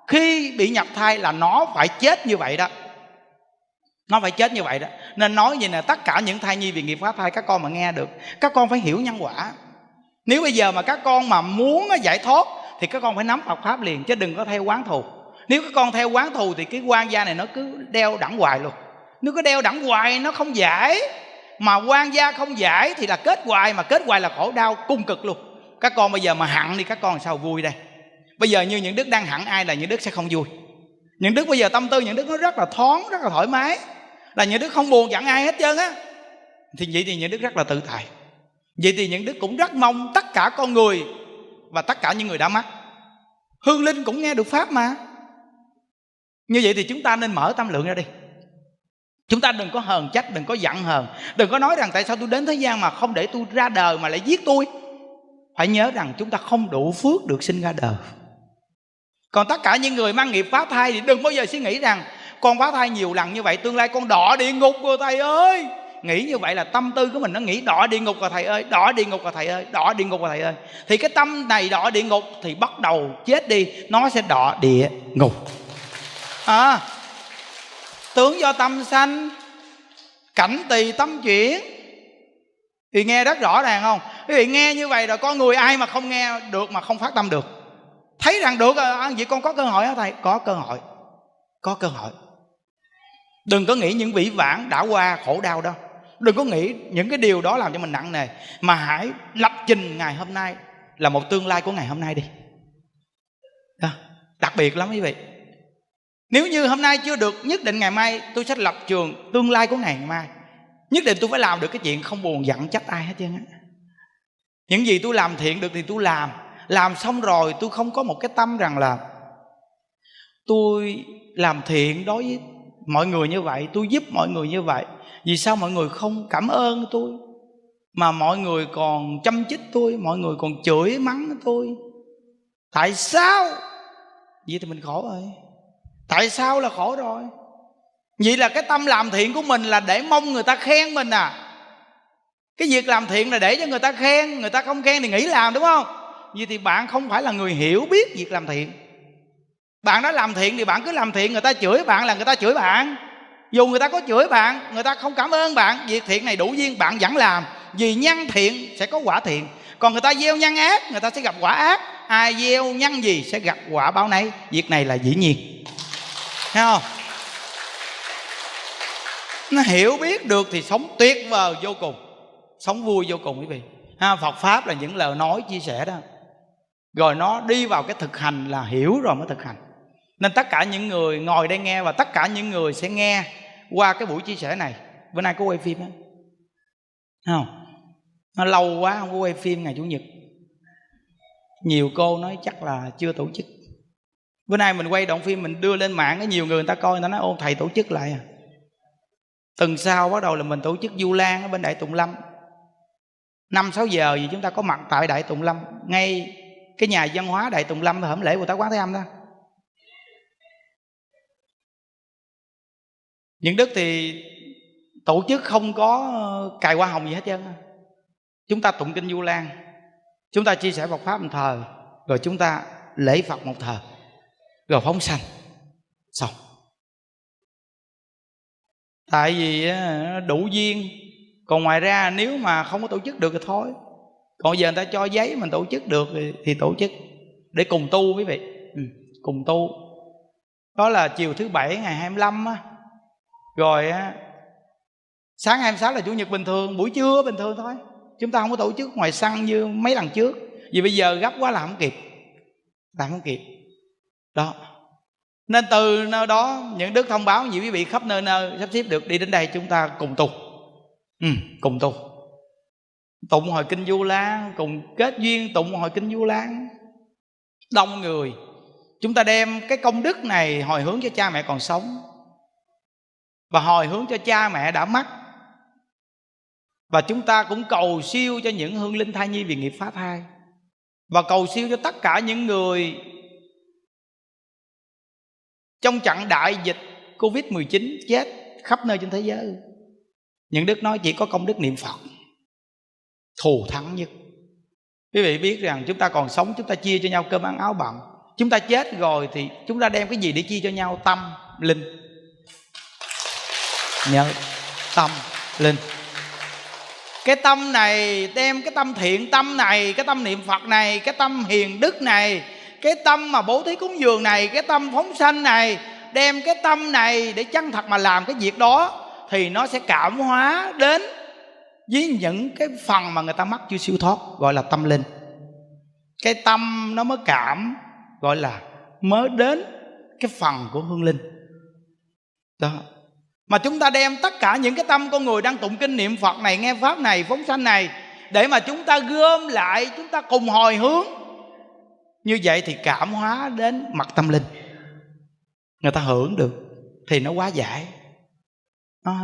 khi bị nhập thai là nó phải chết như vậy đó. Nó phải chết như vậy đó. Nên nói vậy nè, tất cả những thai nhi vì nghiệp phá thai các con mà nghe được, các con phải hiểu nhân quả. Nếu bây giờ mà các con mà muốn giải thoát thì các con phải nắm Phật Pháp liền, chứ đừng có theo quán thù. Nếu các con theo quán thù thì cái quan gia này nó cứ đeo đẳng hoài luôn. Nếu cứ đeo đẳng hoài nó không giải, mà quan gia không giải thì là kết hoài, mà kết hoài là khổ đau cung cực luôn. Các con bây giờ mà hận đi, các con sao vui đây. Bây giờ như những đức đang hận ai là những đức sẽ không vui. Những đức bây giờ tâm tư những đức nó rất là thoáng, rất là thoải mái, là những đức không buồn giận ai hết trơn á. Thì vậy thì những đức rất là tự tại. Vậy thì những đức cũng rất mong tất cả con người và tất cả những người đã mất, hương linh cũng nghe được Pháp mà. Như vậy thì chúng ta nên mở tâm lượng ra đi. Chúng ta đừng có hờn trách, đừng có giận hờn, đừng có nói rằng tại sao tôi đến thế gian mà không để tôi ra đời mà lại giết tôi. Phải nhớ rằng chúng ta không đủ phước được sinh ra đời. Còn tất cả những người mang nghiệp phá thai thì đừng bao giờ suy nghĩ rằng con phá thai nhiều lần như vậy tương lai con đọa địa ngục rồi thầy ơi. Nghĩ như vậy là tâm tư của mình nó nghĩ đọa địa ngục rồi thầy ơi, đọa địa ngục rồi thầy ơi, đọa địa ngục rồi thầy ơi. Thì cái tâm này đọa địa ngục thì bắt đầu chết đi nó sẽ đọa địa ngục à. Tướng do tâm sanh, cảnh tùy tâm chuyển. Thì nghe rất rõ ràng không? Quý vị nghe như vậy rồi con người ai mà không nghe được, mà không phát tâm được. Thấy rằng được vậy con có cơ hội hả thầy? Có cơ hội, có cơ hội. Đừng có nghĩ những vĩ vãng đã qua khổ đau đâu. Đừng có nghĩ những cái điều đó làm cho mình nặng nề, mà hãy lập trình ngày hôm nay là một tương lai của ngày hôm nay đi đó. Đặc biệt lắm quý vị. Nếu như hôm nay chưa được, nhất định ngày mai tôi sẽ lập trường tương lai của ngày mai. Nhất định tôi phải làm được cái chuyện không buồn giận trách ai hết trơn á. Những gì tôi làm thiện được thì tôi làm. Làm xong rồi tôi không có một cái tâm rằng là tôi làm thiện đối với mọi người như vậy, tôi giúp mọi người như vậy, vì sao mọi người không cảm ơn tôi, mà mọi người còn châm chích tôi, mọi người còn chửi mắng tôi. Tại sao? Vậy thì mình khổ rồi. Tại sao là khổ rồi. Vậy là cái tâm làm thiện của mình là để mong người ta khen mình à. Cái việc làm thiện là để cho người ta khen, người ta không khen thì nghỉ làm, đúng không? Vậy thì bạn không phải là người hiểu biết việc làm thiện. Bạn đã làm thiện thì bạn cứ làm thiện, người ta chửi bạn là người ta chửi bạn. Dù người ta có chửi bạn, người ta không cảm ơn bạn, việc thiện này đủ duyên bạn vẫn làm. Vì nhân thiện sẽ có quả thiện. Còn người ta gieo nhân ác, người ta sẽ gặp quả ác. Ai gieo nhân gì sẽ gặp quả báo nấy. Việc này là dĩ nhiên. Thấy không? Nó hiểu biết được thì sống tuyệt vời vô cùng, sống vui vô cùng quý vị ha. Phật Pháp là những lời nói chia sẻ đó, rồi nó đi vào cái thực hành là hiểu rồi mới thực hành. Nên tất cả những người ngồi đây nghe và tất cả những người sẽ nghe qua cái buổi chia sẻ này. Bữa nay có quay phim á không? Nó lâu quá không có quay phim ngày Chủ nhật. Nhiều cô nói chắc là chưa tổ chức. Bữa nay mình quay đoạn phim mình đưa lên mạng, có nhiều người người ta coi, người ta nói ô thầy tổ chức lại à. Tuần sau bắt đầu là mình tổ chức Vu Lan ở bên Đại Tùng Lâm. 5-6 giờ thì chúng ta có mặt tại Đại Tùng Lâm, ngay cái nhà văn hóa Đại Tùng Lâm hổm lễ Bồ Tát Quán Thế Âm đó. Nhuận Đức thì tổ chức không có cài hoa hồng gì hết trơn. Chúng ta tụng kinh Vu Lan, chúng ta chia sẻ Phật Pháp một thời, rồi chúng ta lễ Phật một thời, rồi phóng sanh xong. Tại vì đủ duyên. Còn ngoài ra nếu mà không có tổ chức được thì thôi. Còn giờ người ta cho giấy mình tổ chức được thì tổ chức để cùng tu quý vị, cùng tu. Đó là chiều thứ Bảy ngày 25 á. Rồi á, sáng 26 là Chủ nhật bình thường, buổi trưa bình thường thôi. Chúng ta không có tổ chức ngoài sân như mấy lần trước, vì bây giờ gấp quá làm không kịp, làm không kịp đó. Nên từ nơi đó những Đức thông báo nhiều quý vị khắp nơi nơi sắp xếp được đi đến đây chúng ta cùng tu, cùng tu, tụng hồi kinh Vu Lan, cùng kết duyên tụng hồi kinh Vu Lan. Đông người, chúng ta đem cái công đức này hồi hướng cho cha mẹ còn sống, và hồi hướng cho cha mẹ đã mất. Và chúng ta cũng cầu siêu cho những hương linh thai nhi vì nghiệp phá thai, và cầu siêu cho tất cả những người trong trận đại dịch Covid-19 chết khắp nơi trên thế giới. Nhuận Đức nói chỉ có công đức niệm Phật thù thắng nhất. Quý vị biết rằng chúng ta còn sống, chúng ta chia cho nhau cơm ăn áo bận. Chúng ta chết rồi thì chúng ta đem cái gì để chia cho nhau? Tâm, linh. Nhớ, tâm, linh. Cái tâm này, đem cái tâm thiện tâm này, cái tâm niệm Phật này, cái tâm hiền đức này, cái tâm mà bố thí cúng dường này, cái tâm phóng sanh này, đem cái tâm này để chân thật mà làm cái việc đó, thì nó sẽ cảm hóa đến với những cái phần mà người ta mắc chưa siêu thoát, gọi là tâm linh. Cái tâm nó mới cảm, gọi là mới đến cái phần của hương linh đó. Mà chúng ta đem tất cả những cái tâm con người đang tụng kinh niệm Phật này, nghe Pháp này, phóng sanh này, để mà chúng ta gom lại, chúng ta cùng hồi hướng. Như vậy thì cảm hóa đến mặt tâm linh, người ta hưởng được thì nó quá giải.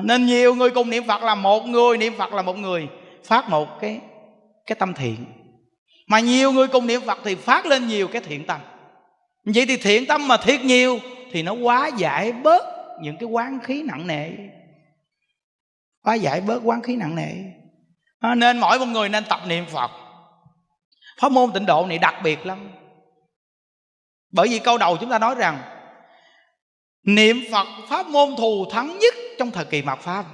Nên nhiều người cùng niệm Phật là một người, niệm Phật là một người phát một cái tâm thiện. Mà nhiều người cùng niệm Phật thì phát lên nhiều cái thiện tâm. Vậy thì thiện tâm mà thiệt nhiều thì nó quá giải bớt những cái oán khí nặng nề, quá giải bớt oán khí nặng nề. Nên mỗi một người nên tập niệm Phật. Pháp môn tịnh độ này đặc biệt lắm, bởi vì câu đầu chúng ta nói rằng niệm Phật pháp môn thù thắng nhất trong thời kỳ mạt Pháp.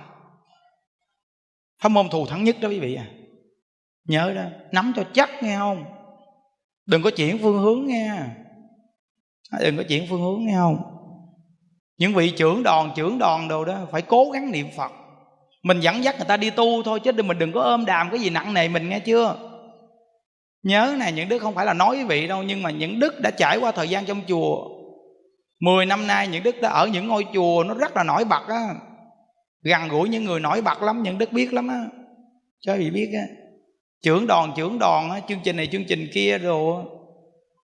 Pháp môn thù thắng nhất đó quý vị à. Nhớ đó, nắm cho chắc nghe không? Đừng có chuyển phương hướng nghe. Đừng có chuyển phương hướng nghe không? Những vị trưởng đoàn đồ đó phải cố gắng niệm Phật. Mình dẫn dắt người ta đi tu thôi, chứ mình đừng có ôm đàm cái gì nặng nề mình, nghe chưa? Nhớ này, những Đức không phải là nói quý vị đâu, nhưng mà những Đức đã trải qua thời gian trong chùa 10 năm nay. Những Đức đã ở những ngôi chùa nó rất là nổi bật á, gần gũi những người nổi bật lắm, những Đức biết lắm á, cho vị biết á. Trưởng đoàn á, chương trình này chương trình kia rồi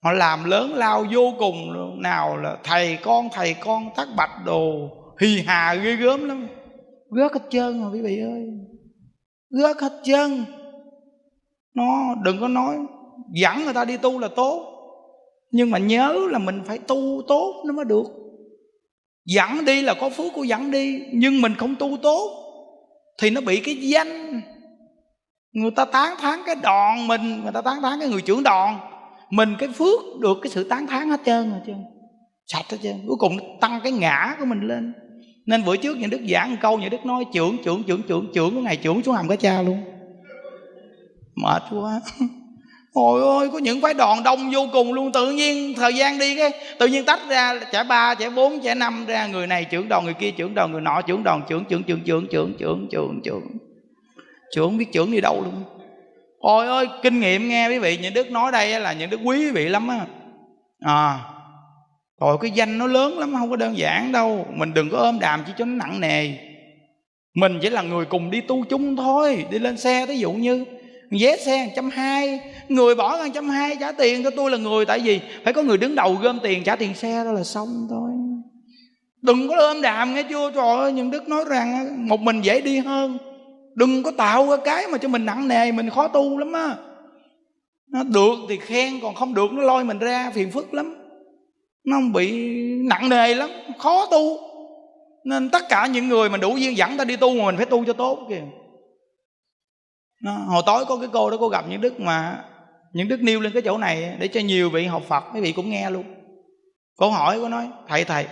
họ làm lớn lao vô cùng, nào là thầy con tác bạch đồ hì hà ghê gớm lắm, rớt hết trơn rồi quý vị ơi, rớt hết trơn. Nó đừng có nói dẫn người ta đi tu là tốt, nhưng mà nhớ là mình phải tu tốt nó mới được. Dẫn đi là có phước của dẫn đi, nhưng mình không tu tốt thì nó bị cái danh. Người ta tán thán cái đoàn mình, người ta tán thán cái người trưởng đoàn mình, cái phước được cái sự tán thán hết trơn rồi, sạch hết trơn. Cuối cùng nó tăng cái ngã của mình lên. Nên bữa trước những Đức giảng một câu, những Đức nói trưởng của ngày trưởng xuống hầm cái cha luôn, mệt quá. Ôi ơi, có những phái đoàn đông vô cùng luôn, tự nhiên thời gian đi cái tự nhiên tách ra, trẻ 3, trẻ 4, trẻ 5 ra, người này trưởng đoàn, người kia trưởng đoàn, người nọ trưởng đoàn, trưởng biết trưởng đi đâu luôn. Ôi ơi, kinh nghiệm nghe quý vị, những Đức nói đây là những Đức quý quý vị lắm á. Rồi cái danh nó lớn lắm, không có đơn giản đâu. Mình đừng có ôm đàm chỉ cho nó nặng nề. Mình chỉ là người cùng đi tu chung thôi. Đi lên xe, ví dụ như vé xe 120, người bỏ ra 120 trả tiền cho tôi là người. Tại vì phải có người đứng đầu gom tiền trả tiền xe, đó là xong thôi. Đừng có ôm đàm nghe chưa. Trời ơi, những Đức nói rằng một mình dễ đi hơn, Đừng có tạo ra cái mà cho mình nặng nề, mình khó tu lắm á. Nó được thì khen, còn không được nó lôi mình ra phiền phức lắm, nó không bị nặng nề lắm, khó tu. Nên tất cả những người mà đủ duyên dẫn ta đi tu mà mình phải tu cho tốt kìa. Hồi tối có cái cô đó, cô gặp những đức mà những đức nêu lên cái chỗ này để cho nhiều vị học Phật, mấy vị cũng nghe luôn. Cô hỏi, cô nói: Thầy,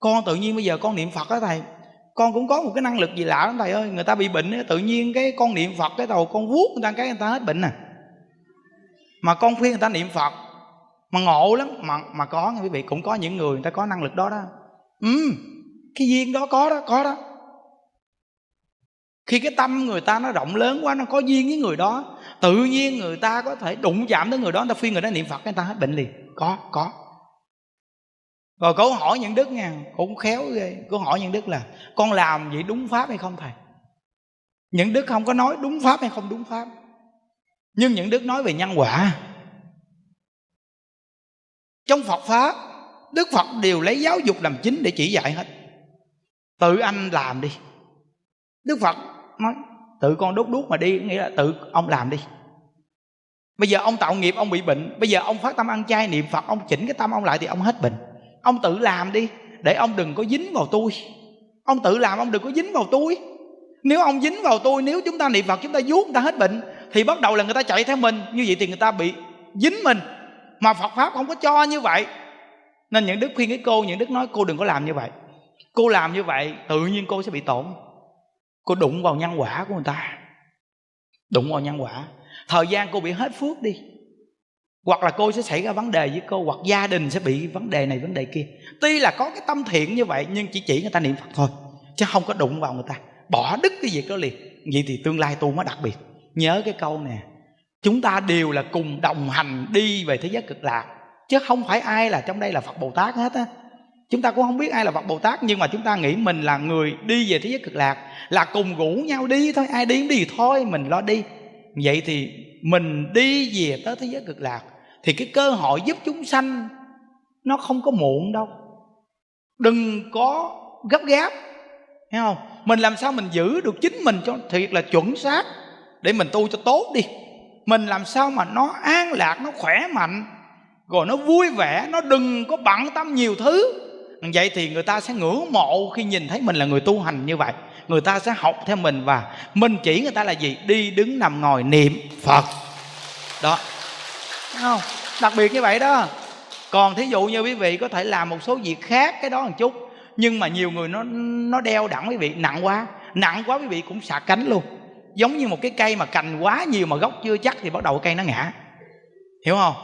con tự nhiên bây giờ con niệm Phật đó thầy, con cũng có một cái năng lực gì lạ lắm thầy ơi. Người ta bị bệnh tự nhiên cái con niệm Phật, cái đầu con vuốt người ta cái người ta hết bệnh nè. Mà con khuyên người ta niệm Phật mà ngộ lắm. Mà có quý vị, cũng có những người người ta có năng lực đó đó. Cái duyên đó có đó. Khi cái tâm người ta nó rộng lớn quá, nó có duyên với người đó, tự nhiên người ta có thể đụng chạm tới người đó, người ta khuyên người đó niệm Phật, người ta hết bệnh liền. Có. Rồi cô hỏi Nhuận Đức nha, cô cũng khéo ghê. Cô hỏi Nhuận Đức là: con làm vậy đúng pháp hay không thầy? Nhuận Đức không có nói đúng pháp hay không đúng pháp, nhưng Nhuận Đức nói về nhân quả. Trong Phật Pháp, Đức Phật đều lấy giáo dục làm chính để chỉ dạy hết. Tự anh làm đi, Đức Phật nói. Tự con đốt đuốc mà đi, nghĩa là tự ông làm đi. Bây giờ ông tạo nghiệp, ông bị bệnh, bây giờ ông phát tâm ăn chay niệm Phật, ông chỉnh cái tâm ông lại thì ông hết bệnh. Ông tự làm đi, để ông đừng có dính vào tôi. Ông tự làm, ông đừng có dính vào tôi. Nếu ông dính vào tôi, nếu chúng ta niệm Phật, chúng ta vuốt người ta hết bệnh, thì bắt đầu là người ta chạy theo mình. Như vậy thì người ta bị dính mình, mà Phật Pháp không có cho như vậy. Nên Nhuận Đức khuyên cái cô, Nhuận Đức nói cô đừng có làm như vậy. Cô làm như vậy tự nhiên cô sẽ bị tổn. Cô đụng vào nhân quả của người ta, đụng vào nhân quả, thời gian cô bị hết phước đi, hoặc là cô sẽ xảy ra vấn đề với cô, hoặc gia đình sẽ bị vấn đề này vấn đề kia. Tuy là có cái tâm thiện như vậy, nhưng chỉ người ta niệm Phật thôi, chứ không có đụng vào người ta, bỏ đứt cái việc đó liền. Vậy thì tương lai tu mới đặc biệt. Nhớ cái câu nè, chúng ta đều là cùng đồng hành đi về thế giới cực lạc, chứ không phải ai là trong đây là Phật Bồ Tát hết á. Chúng ta cũng không biết ai là Phật Bồ Tát, nhưng mà chúng ta nghĩ mình là người đi về thế giới cực lạc, là cùng rủ nhau đi thôi, ai đi cũng đi thôi, mình lo đi. Vậy thì mình đi về tới thế giới cực lạc thì cái cơ hội giúp chúng sanh nó không có muộn đâu. Đừng có gấp gáp, thấy không? Mình làm sao mình giữ được chính mình cho thiệt là chuẩn xác để mình tu cho tốt đi. Mình làm sao mà nó an lạc, nó khỏe mạnh, rồi nó vui vẻ, nó đừng có bận tâm nhiều thứ. Vậy thì người ta sẽ ngưỡng mộ khi nhìn thấy mình là người tu hành như vậy. Người ta sẽ học theo mình, và mình chỉ người ta là gì? Đi đứng nằm ngồi niệm Phật. Đó, thấy không? Đặc biệt như vậy đó. Còn thí dụ như quý vị có thể làm một số việc khác, cái đó một chút, nhưng mà nhiều người nó đeo đẳng quý vị, nặng quá quý vị cũng xả cánh luôn. Giống như một cái cây mà cành quá nhiều mà gốc chưa chắc thì bắt đầu cây nó ngã, hiểu không?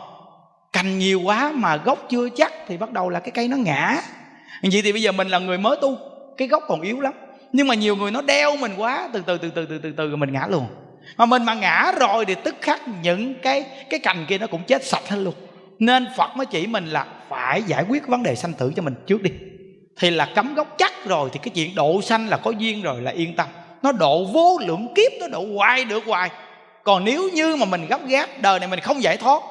Cành nhiều quá mà gốc chưa chắc thì bắt đầu là cái cây nó ngã. Vậy thì bây giờ mình là người mới tu, cái gốc còn yếu lắm, nhưng mà nhiều người nó đeo mình quá, từ từ mình ngã luôn. Mà mình mà ngã rồi thì tức khắc những cái cành kia nó cũng chết sạch hết luôn. Nên Phật mới chỉ mình là phải giải quyết vấn đề sanh tử cho mình trước đi, thì là cấm gốc chắc rồi thì cái chuyện độ sanh là có duyên rồi, là yên tâm. Nó độ vô lượng kiếp, nó độ hoài được hoài. Còn nếu như mà mình gấp gáp, đời này mình không giải thoát,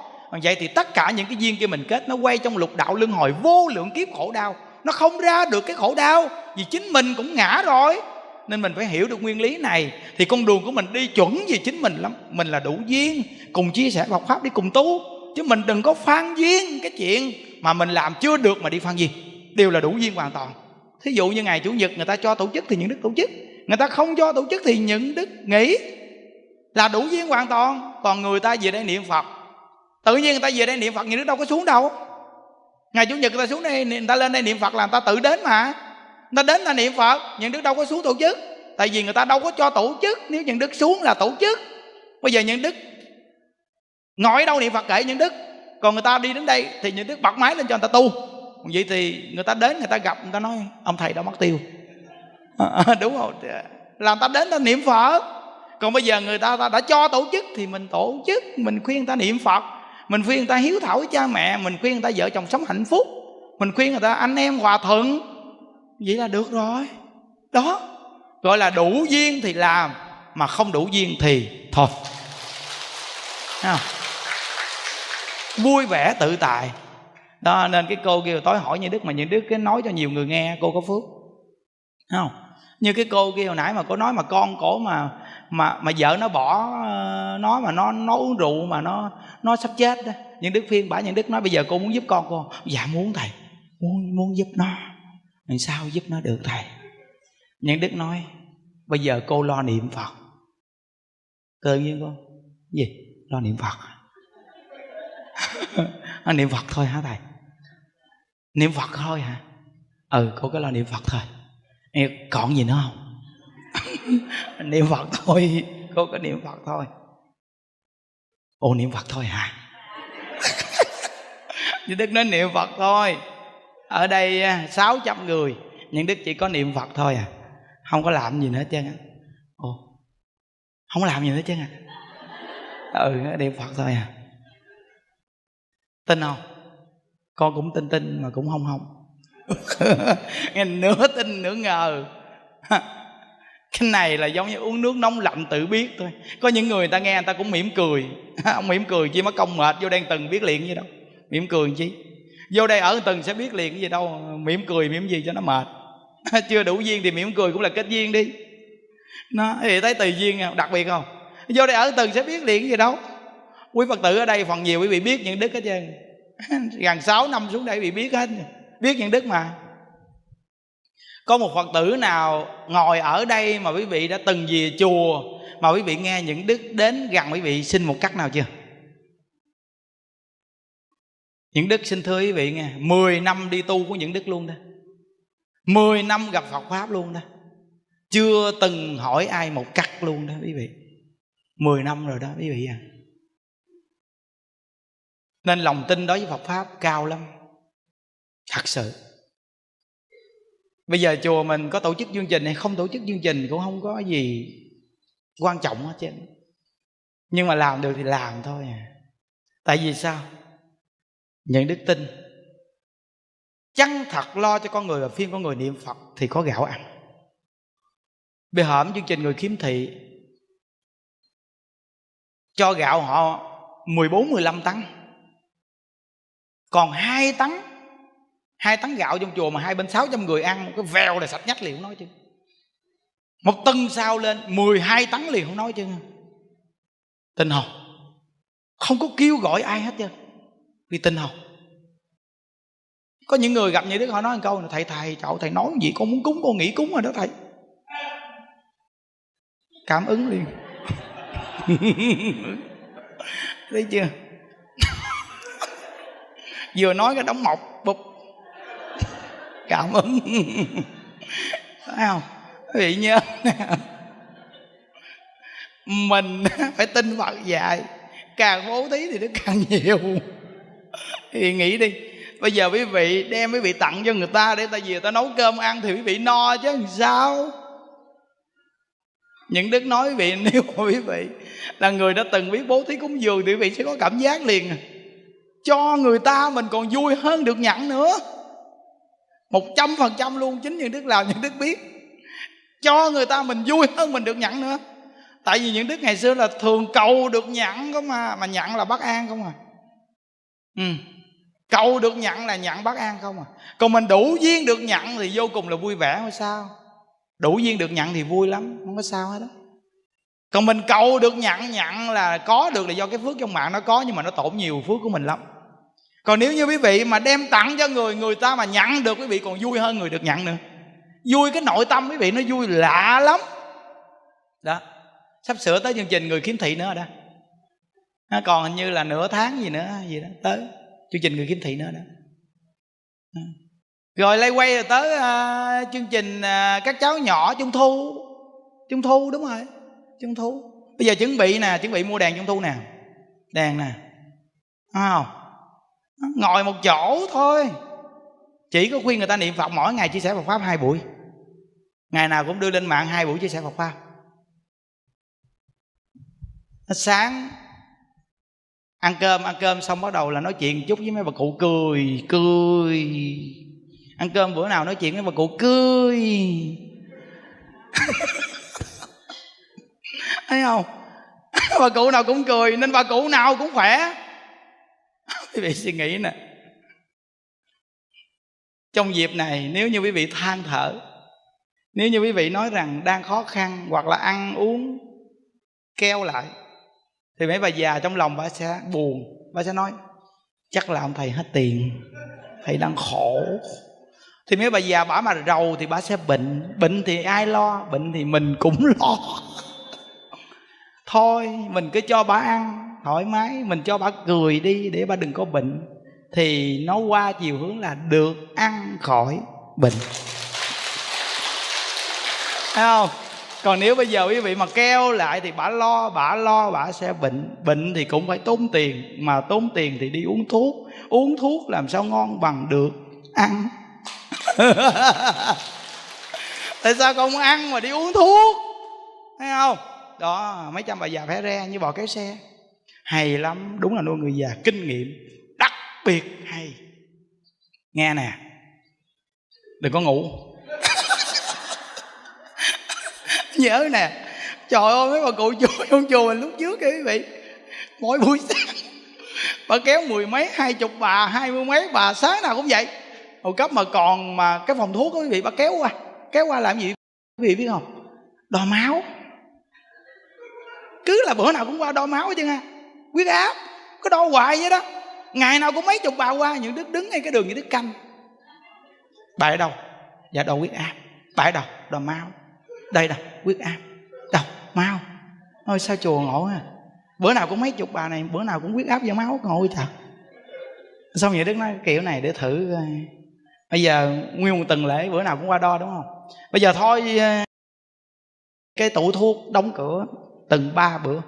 vậy thì tất cả những cái duyên kia mình kết, nó quay trong lục đạo luân hồi vô lượng kiếp khổ đau. Nó không ra được cái khổ đau, vì chính mình cũng ngã rồi. Nên mình phải hiểu được nguyên lý này, thì con đường của mình đi chuẩn về chính mình lắm. Mình là đủ duyên, cùng chia sẻ Phật Pháp đi, cùng tu. Chứ mình đừng có phan duyên cái chuyện mà mình làm chưa được mà đi phan duyên. Đều là đủ duyên hoàn toàn. Thí dụ như ngày Chủ nhật người ta cho tổ chức thì những đức tổ chức, người ta không cho tổ chức thì những đức nghỉ, là đủ duyên hoàn toàn. Còn người ta về đây niệm Phật, tự nhiên người ta về đây niệm Phật, những đức đâu có xuống đâu. Ngày Chủ nhật người ta xuống đây, người ta lên đây niệm Phật là người ta tự đến mà. Người ta đến ta niệm Phật, những đức đâu có xuống tổ chức. Tại vì người ta đâu có cho tổ chức, nếu những đức xuống là tổ chức. Bây giờ những đức ngồi đâu niệm Phật kệ những đức. Còn người ta đi đến đây thì những đức bật máy lên cho người ta tu. Vậy thì người ta đến người ta gặp, người ta nói ông thầy đã mất tiêu. Đúng rồi, là người ta đến ta niệm Phật. Còn bây giờ người ta đã cho tổ chức thì mình tổ chức, mình khuyên người ta niệm Phật, mình khuyên người ta hiếu thảo với cha mẹ, mình khuyên người ta vợ chồng sống hạnh phúc, mình khuyên người ta anh em hòa thuận. Vậy là được rồi. Đó, gọi là đủ duyên thì làm, mà không đủ duyên thì thôi. Vui vẻ tự tại. Đó, nên cái cô kia tối hỏi như Đức, mà như Đức cái nói cho nhiều người nghe, cô có phước. Không? Như cái cô kia hồi nãy mà cô nói mà con cổ mà mà vợ nó bỏ nó, mà nó uống rượu, mà nó sắp chết đó. Nhuận Đức phiên bả, Nhuận Đức nói bây giờ cô muốn giúp con cô? Dạ muốn thầy, muốn giúp nó. Làm sao giúp nó được thầy? Nhuận Đức nói bây giờ cô lo niệm Phật. Tự nhiên cô gì? Lo niệm Phật. Niệm Phật thôi hả thầy? Niệm Phật thôi hả? Ừ, cô cứ lo niệm Phật thôi. Còn gì nữa không? Niệm Phật thôi, cô có niệm Phật thôi. Ồ, niệm Phật thôi hả? Nhuận Đức nói niệm Phật thôi. Ở đây 600 người, Nhuận Đức chỉ có niệm Phật thôi à, không có làm gì nữa hết trơn á. Ồ, không làm gì nữa hết trơn à? Ừ, niệm Phật thôi à. Tin không? Con cũng tin tin mà cũng không không. Nghe nửa tin nửa ngờ. Cái này là giống như uống nước nóng lạnh tự biết thôi. Có những người ta nghe người ta cũng mỉm cười. Ông mỉm cười chi mất công mệt, vô đây từng biết liền gì đâu. Mỉm cười chi? Vô đây ở từng sẽ biết liền cái gì đâu. Mỉm cười mỉm gì cho nó mệt. Chưa đủ duyên thì mỉm cười cũng là kết duyên đi. Nó thì thấy tùy duyên đặc biệt không? Vô đây ở từng sẽ biết liền cái gì đâu. Quý Phật tử ở đây phần nhiều quý vị biết Nhuận Đức hết trơn. Gần 6 năm xuống đây bị biết hết. Biết Nhuận Đức mà. Có một Phật tử nào ngồi ở đây mà quý vị đã từng về chùa mà quý vị nghe Nhuận Đức đến gần quý vị xin một cách nào chưa? Nhuận Đức xin thưa quý vị nghe, 10 năm đi tu của Nhuận Đức luôn đó, 10 năm gặp Phật Pháp luôn đó, chưa từng hỏi ai một cách luôn đó quý vị. 10 năm rồi đó quý vị à. Nên lòng tin đối với Phật Pháp cao lắm, thật sự. Bây giờ chùa mình có tổ chức chương trình hay không tổ chức chương trình cũng không có gì quan trọng hết trơn. Nhưng mà làm được thì làm thôi à. Tại vì sao? Nhuận Đức tin chăng thật lo cho con người và phiên con người niệm Phật thì có gạo ăn. Bây hởm chương trình người khiếm thị cho gạo họ 14-15 tấn, còn 2 tấn gạo trong chùa mà hai bên 600 người ăn một cái vèo là sạch nhách liền, không nói chứ. Một tuần sau lên 12 tấn liền, không nói chứ. Tin không? Không có kêu gọi ai hết chứ. Vì tin không? Có những người gặp như Đức họ nói một câu là thầy chậu thầy nói gì con muốn cúng con nghĩ cúng rồi đó thầy. Cảm ứng liền. Thấy chưa? Vừa nói cái đóng mọc bụp. Cảm ứng. Thấy không? Quý vị nhớ mình phải tin Phật dạy. Càng bố thí thì nó càng nhiều. Thì nghĩ đi, bây giờ quý vị đem quý vị tặng cho người ta để người ta nấu cơm ăn thì quý vị no chứ làm sao? Nhuận Đức nói quý vị, nếu mà quý vị là người đã từng biết bố thí cúng dường thì quý vị sẽ có cảm giác liền. Cho người ta mình còn vui hơn được nhận nữa, 100% luôn. Chính Nhuận Đức làm, Nhuận Đức biết. Cho người ta mình vui hơn mình được nhận nữa. Tại vì Nhuận Đức ngày xưa là thường cầu được nhận không mà nhận là bất an không à. Cầu được nhận là nhận bất an không à. Còn mình đủ duyên được nhận thì vô cùng là vui vẻ, không sao. Đủ duyên được nhận thì vui lắm, không có sao hết đó. Còn mình cầu được nhận, nhận là có được là do cái phước trong mạng nó có, nhưng mà nó tổn nhiều phước của mình lắm. Còn nếu như quý vị mà đem tặng cho người ta mà nhận được, quý vị còn vui hơn người được nhận nữa. Vui cái nội tâm quý vị nó vui lạ lắm. Đó, sắp sửa tới chương trình người khiếm thị nữa rồi đó. Nó còn hình như là nửa tháng gì nữa gì đó tới chương trình người khiếm thị nữa đó. Rồi lay quay rồi tới chương trình các cháu nhỏ trung thu. Trung thu đúng rồi, trung thu. Bây giờ chuẩn bị nè, chuẩn bị mua đèn trung thu nè. Đèn nè, đúng không? Ngồi một chỗ thôi. Chỉ có khuyên người ta niệm Phật, mỗi ngày chia sẻ Phật Pháp 2 buổi. Ngày nào cũng đưa lên mạng 2 buổi chia sẻ Phật Pháp. Sáng ăn cơm xong bắt đầu là nói chuyện chút với mấy bà cụ, cười. Ăn cơm bữa nào nói chuyện với bà cụ cười. Thấy không? Bà cụ nào cũng cười nên bà cụ nào cũng khỏe. Quý vị suy nghĩ nè. Trong dịp này nếu như quý vị than thở, nếu như quý vị nói rằng đang khó khăn hoặc là ăn uống keo lại, thì mấy bà già trong lòng bà sẽ buồn. Bà sẽ nói chắc là ông thầy hết tiền, thầy đang khổ. Thì mấy bà già bả mà rầu thì bả sẽ bệnh. Bệnh thì ai lo? Bệnh thì mình cũng lo. Thôi mình cứ cho bả ăn thoải mái, mình cho bả cười đi để bả đừng có bệnh, thì nó qua chiều hướng là được ăn khỏi bệnh. Thấy không? Còn nếu bây giờ quý vị mà keo lại thì bả lo bả sẽ bệnh. Bệnh thì cũng phải tốn tiền, mà tốn tiền thì đi uống thuốc. Uống thuốc làm sao ngon bằng được ăn. Tại sao không ăn mà đi uống thuốc? Thấy không? Đó, mấy trăm bà già phải re như bò kéo xe. Hay lắm, đúng là nuôi người già kinh nghiệm, đặc biệt hay. Nghe nè, đừng có ngủ. Nhớ nè, trời ơi mấy bà cụ chùa, trong chùa mình lúc trước kìa quý vị, mỗi buổi sáng bà kéo 10 mấy 20 bà, 20 mấy bà, sáng nào cũng vậy. Hồi cấp mà còn mà cái phòng thuốc quý vị, bà kéo qua làm gì quý vị biết không? Đo máu. Cứ là bữa nào cũng qua đo máu chứ ha, huyết áp cứ đo hoài vậy đó, ngày nào cũng mấy chục bà qua. Những Đức đứng ngay cái đường Những Đức canh, bà ở đâu? Dạ đo huyết áp. Bà ở đâu? Đo máu. Đây đâu, huyết áp, đâu, máu. Ôi sao chùa ngộ ha, bữa nào cũng mấy chục bà này, bữa nào cũng huyết áp và máu, ngộ trời. Xong Những Đức nói kiểu này để thử. Bây giờ nguyên một tuần lễ bữa nào cũng qua đo đúng không? Bây giờ thôi cái tủ thuốc đóng cửa từng 3 bữa,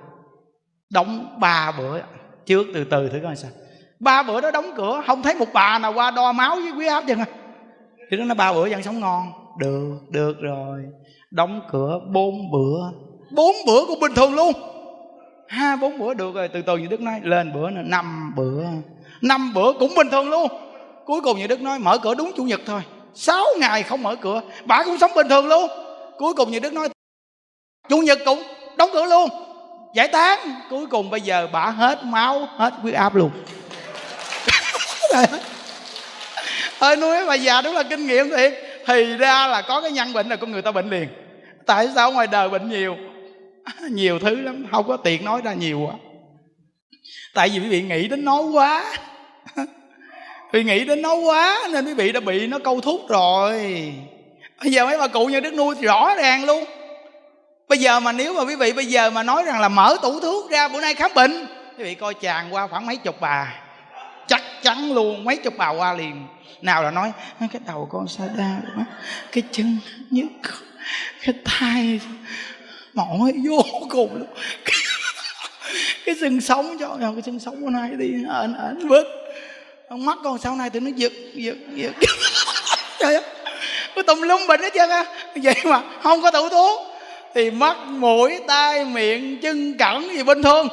đóng 3 bữa trước, từ từ thử coi sao. 3 bữa đó đóng cửa không thấy một bà nào qua đo máu với huyết áp chứ hả? Thì nó 3 bữa vẫn sống ngon. Được rồi, đóng cửa 4 bữa. 4 bữa cũng bình thường luôn. 4 bữa được rồi, từ từ Như Đức nói lên bữa nữa 5 bữa. 5 bữa cũng bình thường luôn. Cuối cùng Như Đức nói mở cửa đúng chủ nhật thôi, 6 ngày không mở cửa, bà cũng sống bình thường luôn. Cuối cùng Như Đức nói chủ nhật cũng đóng cửa luôn, giải tán. Cuối cùng bây giờ bà hết máu, hết huyết áp luôn. Ơi nuôi bà già đúng là kinh nghiệm thiệt. Thì ra là có cái nhân bệnh là con người ta bệnh liền. Tại sao ngoài đời bệnh nhiều? Nhiều thứ lắm, không có tiện nói ra nhiều quá. Tại vì quý vị nghĩ đến nói quá. Vì nghĩ đến nói quá nên quý vị đã bị nó câu thúc rồi. Bây giờ mấy bà cụ Như Đức nuôi rõ ràng luôn. Bây giờ mà nếu mà quý vị bây giờ mà nói rằng là mở tủ thuốc ra bữa nay khám bệnh, quý vị coi chàng qua khoảng mấy chục bà, chắc chắn luôn, mấy chục bà qua liền. Nào là nói cái đầu con sa đau quá, cái chân nhức, cái thai mỏi vô cùng luôn, cái xương sống cho cái xương sống hôm nay đi ảnh bớt, con mắt con sau này tụi nó giật trời ơi, cái tùm lum bệnh hết trơn á. Vậy mà không có tủ thuốc thì mắt mũi tai miệng chân cẳng gì bình thường,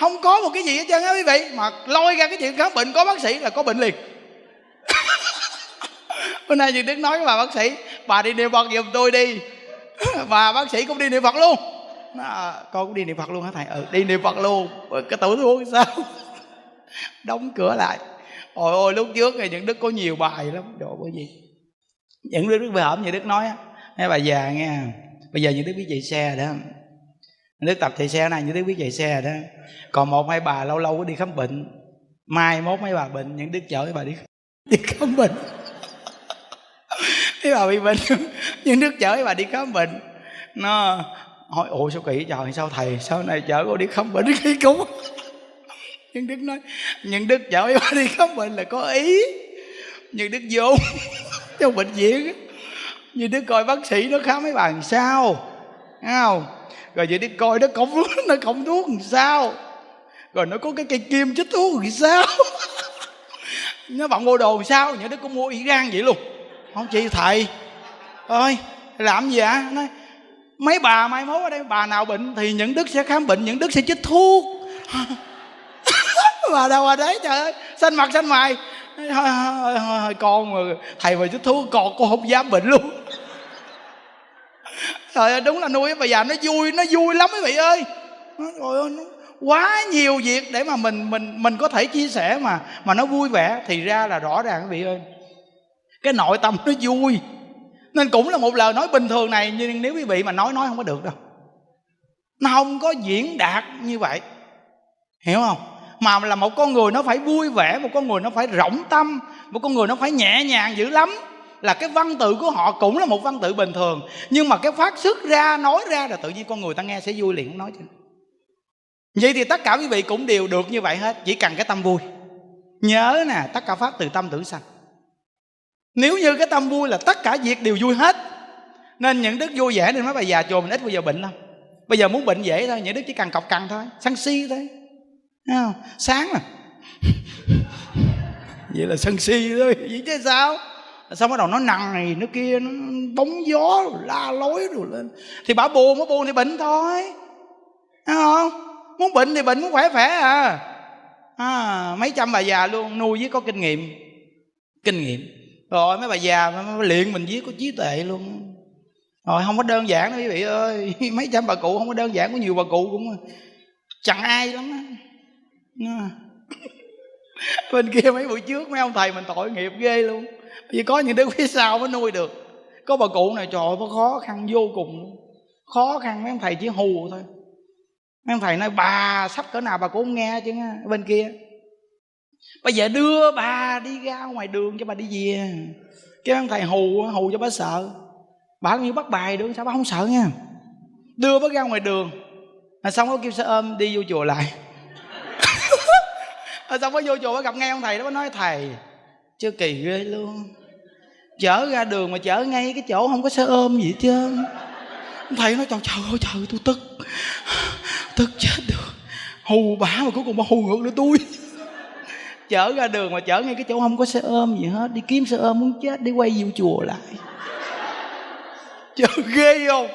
không có một cái gì hết trơn á quý vị. Mà lôi ra cái chuyện khám bệnh có bác sĩ là có bệnh liền. Hôm nay Như Đức nói với bà bác sĩ, bà đi niệm Phật giùm tôi đi. Bà bác sĩ cũng đi niệm Phật luôn. Nó, con cũng đi niệm Phật luôn hả thầy? Ừ, đi niệm Phật luôn. Cái tủ thuốc sao? Đóng cửa lại. Ôi ôi, lúc trước thì Những Đức có nhiều bài lắm. Đồ bởi vì Những Đức về hổm, Như Đức nói mấy bà già nghe, bây giờ Như Đức biết chạy xe đó, Như Đức tập chạy xe này, Như Đức biết chạy xe đó. Còn một hai bà lâu lâu có đi khám bệnh, mai mốt mấy bà bệnh, Những Đức chở mấy bà đi khám bệnh. Thế bà bị bệnh, Những Đức chở bà đi khám bệnh. Nó hỏi ủa sao kỳ trời, sao thầy sao này chở cô đi khám bệnh khi cũng. Những Đức nói Những Đức chở bà đi khám bệnh là có ý. Những Đức vô trong bệnh viện, Những Đức coi bác sĩ nó khám mấy bà làm sao, thấy không? Rồi Những Đức coi nó cộng thuốc làm sao, rồi nó có cái cây kim chích thuốc làm sao, nó bận mua đồ làm sao. Những Đức cũng mua y gan vậy luôn. Không chị thầy ơi làm gì ạ? Nói mấy bà mai mốt ở đây bà nào bệnh thì Những Đức sẽ khám bệnh, Những Đức sẽ chích thuốc. Bà đâu bà đấy, trời ơi xanh mặt xanh mày. Thôi con mà thầy mà chích thuốc con cũng không dám bệnh luôn. Trời ơi đúng là nuôi bà già nó vui lắm quý vị ơi. Trời ơi nó quá nhiều việc để mà mình có thể chia sẻ mà nó vui vẻ. Thì ra là rõ ràng quý vị ơi, cái nội tâm nó vui. Nên cũng là một lời nói bình thường này, nhưng nếu quý vị mà nói không có được đâu. Nó không có diễn đạt như vậy, hiểu không? Mà là một con người nó phải vui vẻ, một con người nó phải rộng tâm, một con người nó phải nhẹ nhàng dữ lắm. Là cái văn tự của họ cũng là một văn tự bình thường, nhưng mà cái phát xuất ra, nói ra là tự nhiên con người ta nghe sẽ vui liền, không nói chứ. Vậy thì tất cả quý vị cũng đều được như vậy hết, chỉ cần cái tâm vui. Nhớ nè, tất cả pháp từ tâm tưởng sanh. Nếu như cái tâm vui là tất cả việc đều vui hết. Nên những đức vui vẻ, nên nói bà già chùa mình ít bây giờ bệnh lắm. Bây giờ muốn bệnh dễ thôi, những đức chỉ cần cọc cằn thôi, sân si thôi. Thấy không? Sáng nè vậy là sân si thôi, vậy chứ sao? Xong bắt đầu nó nằng này, nó kia, nó bóng gió, la lối rồi lên. Thì bà buồn, nó buồn thì bệnh thôi, thấy không? Muốn bệnh thì bệnh, muốn khỏe khỏe à. Mấy trăm bà già luôn nuôi với có kinh nghiệm. Kinh nghiệm. Rồi mấy bà già mới luyện mình với có trí tuệ luôn. Rồi không có đơn giản đâu quý vị ơi. Mấy trăm bà cụ không có đơn giản, có nhiều bà cụ cũng chẳng ai lắm á. Bên kia mấy buổi trước mấy ông thầy mình tội nghiệp ghê luôn. Vì có những đứa phía sau mới nuôi được. Có bà cụ này trời ơi nó khó khăn vô cùng luôn. Khó khăn mấy ông thầy chỉ hù thôi. Mấy ông thầy nói bà sắp cỡ nào bà cũng không nghe chứ. Bên kia bây giờ đưa bà đi ra ngoài đường cho bà đi về. Cái ông thầy hù cho bà sợ. Bà như bắt bài được sao bà không sợ nha. Đưa bà ra ngoài đường à, xong nó kêu xe ôm đi vô chùa lại. À, xong nó vô chùa nó gặp ngay ông thầy đó, nó nói thầy chưa kỳ ghê luôn. Chở ra đường mà chở ngay cái chỗ không có xe ôm gì hết trơn. Ông thầy nói trời ơi trời tôi tức. Tức chết được. Hù bả mà cuối cùng bà hù ngược nữa tôi. Chở ra đường mà chở ngay cái chỗ không có xe ôm gì hết. Đi kiếm xe ôm muốn chết, đi quay vô chùa lại. Chở ghê không?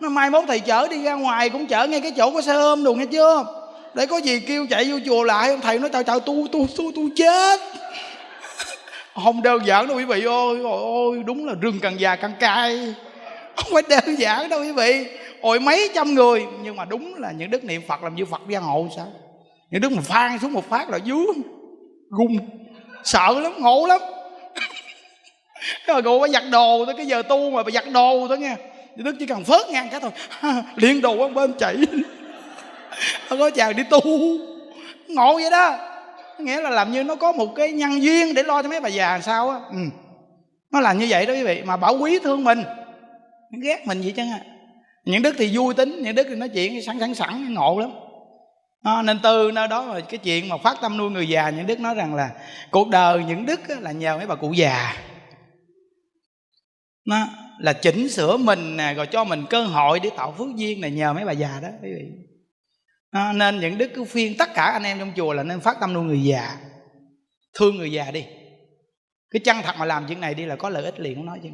Nó mai mốt thầy chở đi ra ngoài cũng chở ngay cái chỗ có xe ôm đồ nghe chưa? Để có gì kêu chạy vô chùa lại. Ông thầy nói trời tôi chết. Không đơn giản đâu quý vị ơi. Ôi đúng là rừng càng già càng cay. Không phải đơn giản đâu quý vị. Ôi mấy trăm người. Nhưng mà đúng là những đức niệm Phật làm như Phật gia hộ sao. Những đức mà phang xuống một phát là dứ gung. Sợ lắm, ngộ lắm. Rồi cụ bà giặt đồ tới cái giờ tu mà bà giặt đồ tới nha. Những đức chỉ cần phớt ngang cái thôi. Liên đồ qua bên chạy. Nó có chàng đi tu. Ngộ vậy đó. Nghĩa là làm như nó có một cái nhân duyên để lo cho mấy bà già làm sao á. Ừ. Nó làm như vậy đó quý vị. Mà bảo quý thương mình, ghét mình vậy chứ. Những đức thì vui tính, những đức thì nói chuyện sẵn ngộ lắm à. Nên từ nơi đó mà cái chuyện mà phát tâm nuôi người già, những đức nói rằng là cuộc đời những đức là nhờ mấy bà cụ già. Nó là chỉnh sửa mình nè, rồi cho mình cơ hội để tạo phước duyên này, nhờ mấy bà già đó quý vị. Nên những đức cứ phiên tất cả anh em trong chùa là nên phát tâm nuôi người già. Thương người già đi. Cứ chân thật mà làm chuyện này đi là có lợi ích liền, không nói chứ.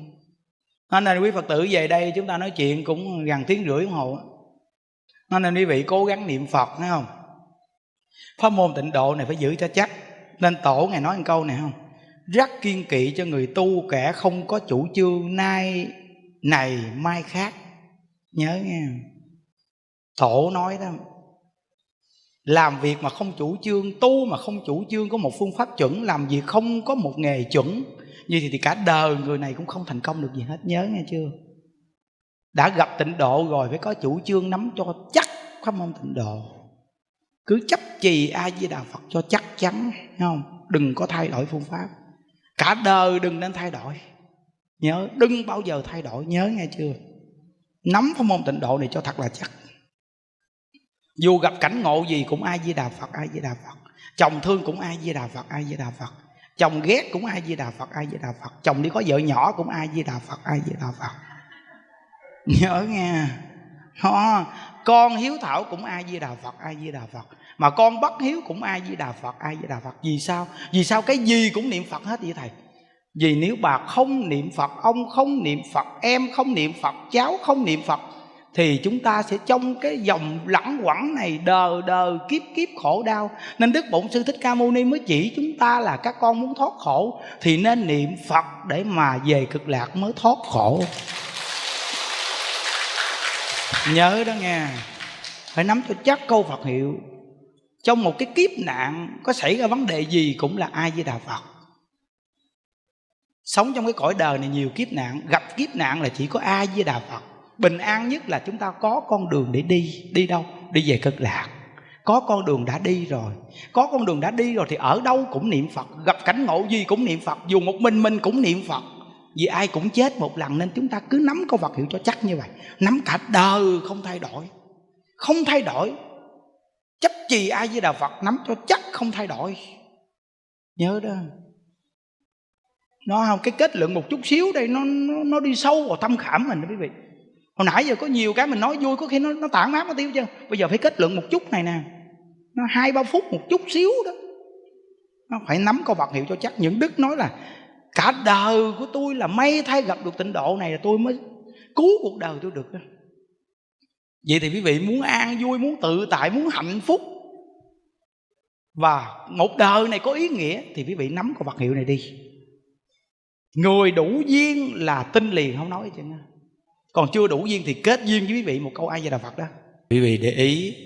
Nên quý Phật tử về đây chúng ta nói chuyện cũng gần tiếng rưỡi đồng hồ. Nên quý vị cố gắng niệm Phật, thấy không? Pháp môn tịnh độ này phải giữ cho chắc. Nên Tổ Ngài nói một câu này không? Rất kiên kỵ cho người tu kẻ không có chủ trương nay này mai khác. Nhớ nghe. Tổ nói đó. Làm việc mà không chủ trương, tu mà không chủ trương, có một phương pháp chuẩn, làm việc không có một nghề chuẩn, như thì cả đời người này cũng không thành công được gì hết. Nhớ nghe chưa? Đã gặp tịnh độ rồi phải có chủ trương nắm cho chắc pháp môn tịnh độ. Cứ chấp trì A Di Đà Phật cho chắc chắn, thấy không? Đừng có thay đổi phương pháp. Cả đời đừng nên thay đổi. Nhớ, đừng bao giờ thay đổi. Nhớ nghe chưa? Nắm pháp môn tịnh độ này cho thật là chắc. Dù gặp cảnh ngộ gì cũng A Di Đà Phật, A Di Đà Phật. Chồng thương cũng A Di Đà Phật, A Di Đà Phật. Chồng ghét cũng A Di Đà Phật, A Di Đà Phật. Chồng đi có vợ nhỏ cũng A Di Đà Phật, A Di Đà Phật. Nhớ nghe. Con hiếu thảo cũng A Di Đà Phật, A Di Đà Phật. Mà con bất hiếu cũng A Di Đà Phật, A Di Đà Phật. Vì sao? Vì sao cái gì cũng niệm Phật hết vậy thầy? Vì nếu bà không niệm Phật, ông không niệm Phật, em không niệm Phật, cháu không niệm Phật, thì chúng ta sẽ trong cái dòng lẳng quẩn này đời đời kiếp kiếp khổ đau. Nên Đức Bổn Sư Thích Ca Mâu Ni mới chỉ chúng ta là các con muốn thoát khổ thì nên niệm Phật để mà về cực lạc mới thoát khổ. Nhớ đó nghe. Phải nắm cho chắc câu Phật hiệu. Trong một cái kiếp nạn có xảy ra vấn đề gì cũng là A Di Đà Phật. Sống trong cái cõi đời này nhiều kiếp nạn, gặp kiếp nạn là chỉ có A Di Đà Phật. Bình an nhất là chúng ta có con đường để đi. Đi đâu? Đi về cực lạc. Có con đường đã đi rồi. Có con đường đã đi rồi thì ở đâu cũng niệm Phật. Gặp cảnh ngộ gì cũng niệm Phật. Dù một mình cũng niệm Phật. Vì ai cũng chết một lần nên chúng ta cứ nắm câu Phật hiệu cho chắc như vậy. Nắm cả đời không thay đổi. Không thay đổi. Chấp trì A Di Đà Phật nắm cho chắc không thay đổi. Nhớ đó. Nó không, cái kết luận một chút xíu đây nó đi sâu vào tâm khảm mình đó quý vị. Hồi nãy giờ có nhiều cái mình nói vui có khi nó tản mát nó tiêu chưa. Bây giờ phải kết luận một chút này nè. Nó 2-3 phút một chút xíu đó. Nó phải nắm câu Phật hiệu cho chắc. Những Đức nói là cả đời của tôi là may thay gặp được tịnh độ này là tôi mới cứu cuộc đời tôi được đó. Vậy thì quý vị muốn an vui, muốn tự tại, muốn hạnh phúc và một đời này có ý nghĩa thì quý vị nắm câu Phật hiệu này đi. Người đủ duyên là tin liền không nói chứ. Còn chưa đủ duyên thì kết duyên với quý vị một câu A Di Đà Phật đó. Quý vị để ý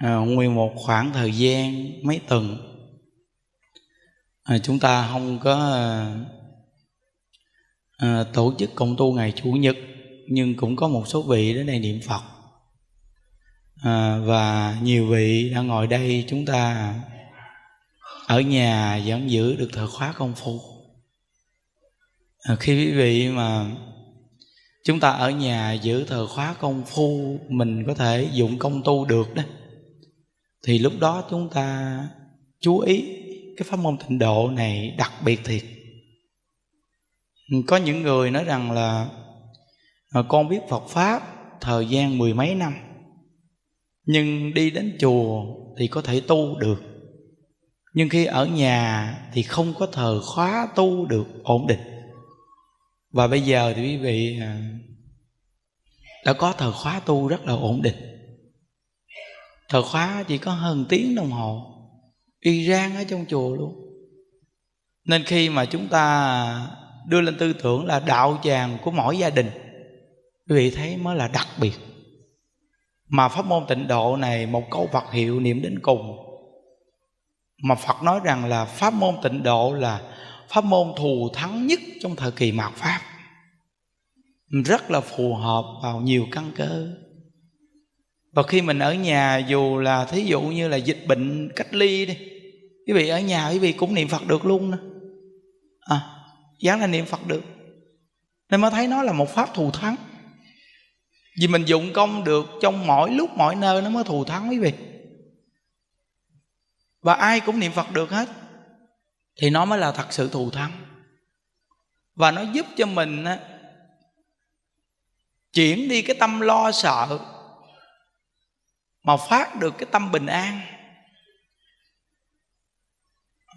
nguyên một khoảng thời gian mấy tuần chúng ta không có tổ chức cộng tu ngày Chủ nhật, nhưng cũng có một số vị đến đây niệm Phật và nhiều vị đang ngồi đây chúng ta ở nhà vẫn giữ được thời khóa công phu. Khi quý vị mà chúng ta ở nhà giữ thời khóa công phu, mình có thể dụng công tu được đó, thì lúc đó chúng ta chú ý cái pháp môn tịnh độ này đặc biệt thiệt. Có những người nói rằng là con biết Phật Pháp thời gian 10 mấy năm, nhưng đi đến chùa thì có thể tu được, nhưng khi ở nhà thì không có thời khóa tu được ổn định. Và bây giờ thì quý vị đã có thời khóa tu rất là ổn định. Thời khóa chỉ có hơn tiếng đồng hồ, y rang ở trong chùa luôn. Nên khi mà chúng ta đưa lên tư tưởng là đạo tràng của mỗi gia đình, quý vị thấy mới là đặc biệt. Mà pháp môn tịnh độ này một câu Phật hiệu niệm đến cùng. Mà Phật nói rằng là pháp môn tịnh độ là pháp môn thù thắng nhất trong thời kỳ mạt Pháp. Rất là phù hợp vào nhiều căn cơ. Và khi mình ở nhà, dù là thí dụ như là dịch bệnh cách ly đi, quý vị ở nhà quý vị cũng niệm Phật được luôn đó. Dán là niệm Phật được. Nên mới thấy nó là một pháp thù thắng. Vì mình dụng công được trong mỗi lúc mọi nơi nó mới thù thắng quý vị. Và ai cũng niệm Phật được hết thì nó mới là thật sự thù thắng. Và nó giúp cho mình chuyển đi cái tâm lo sợ mà phát được cái tâm bình an.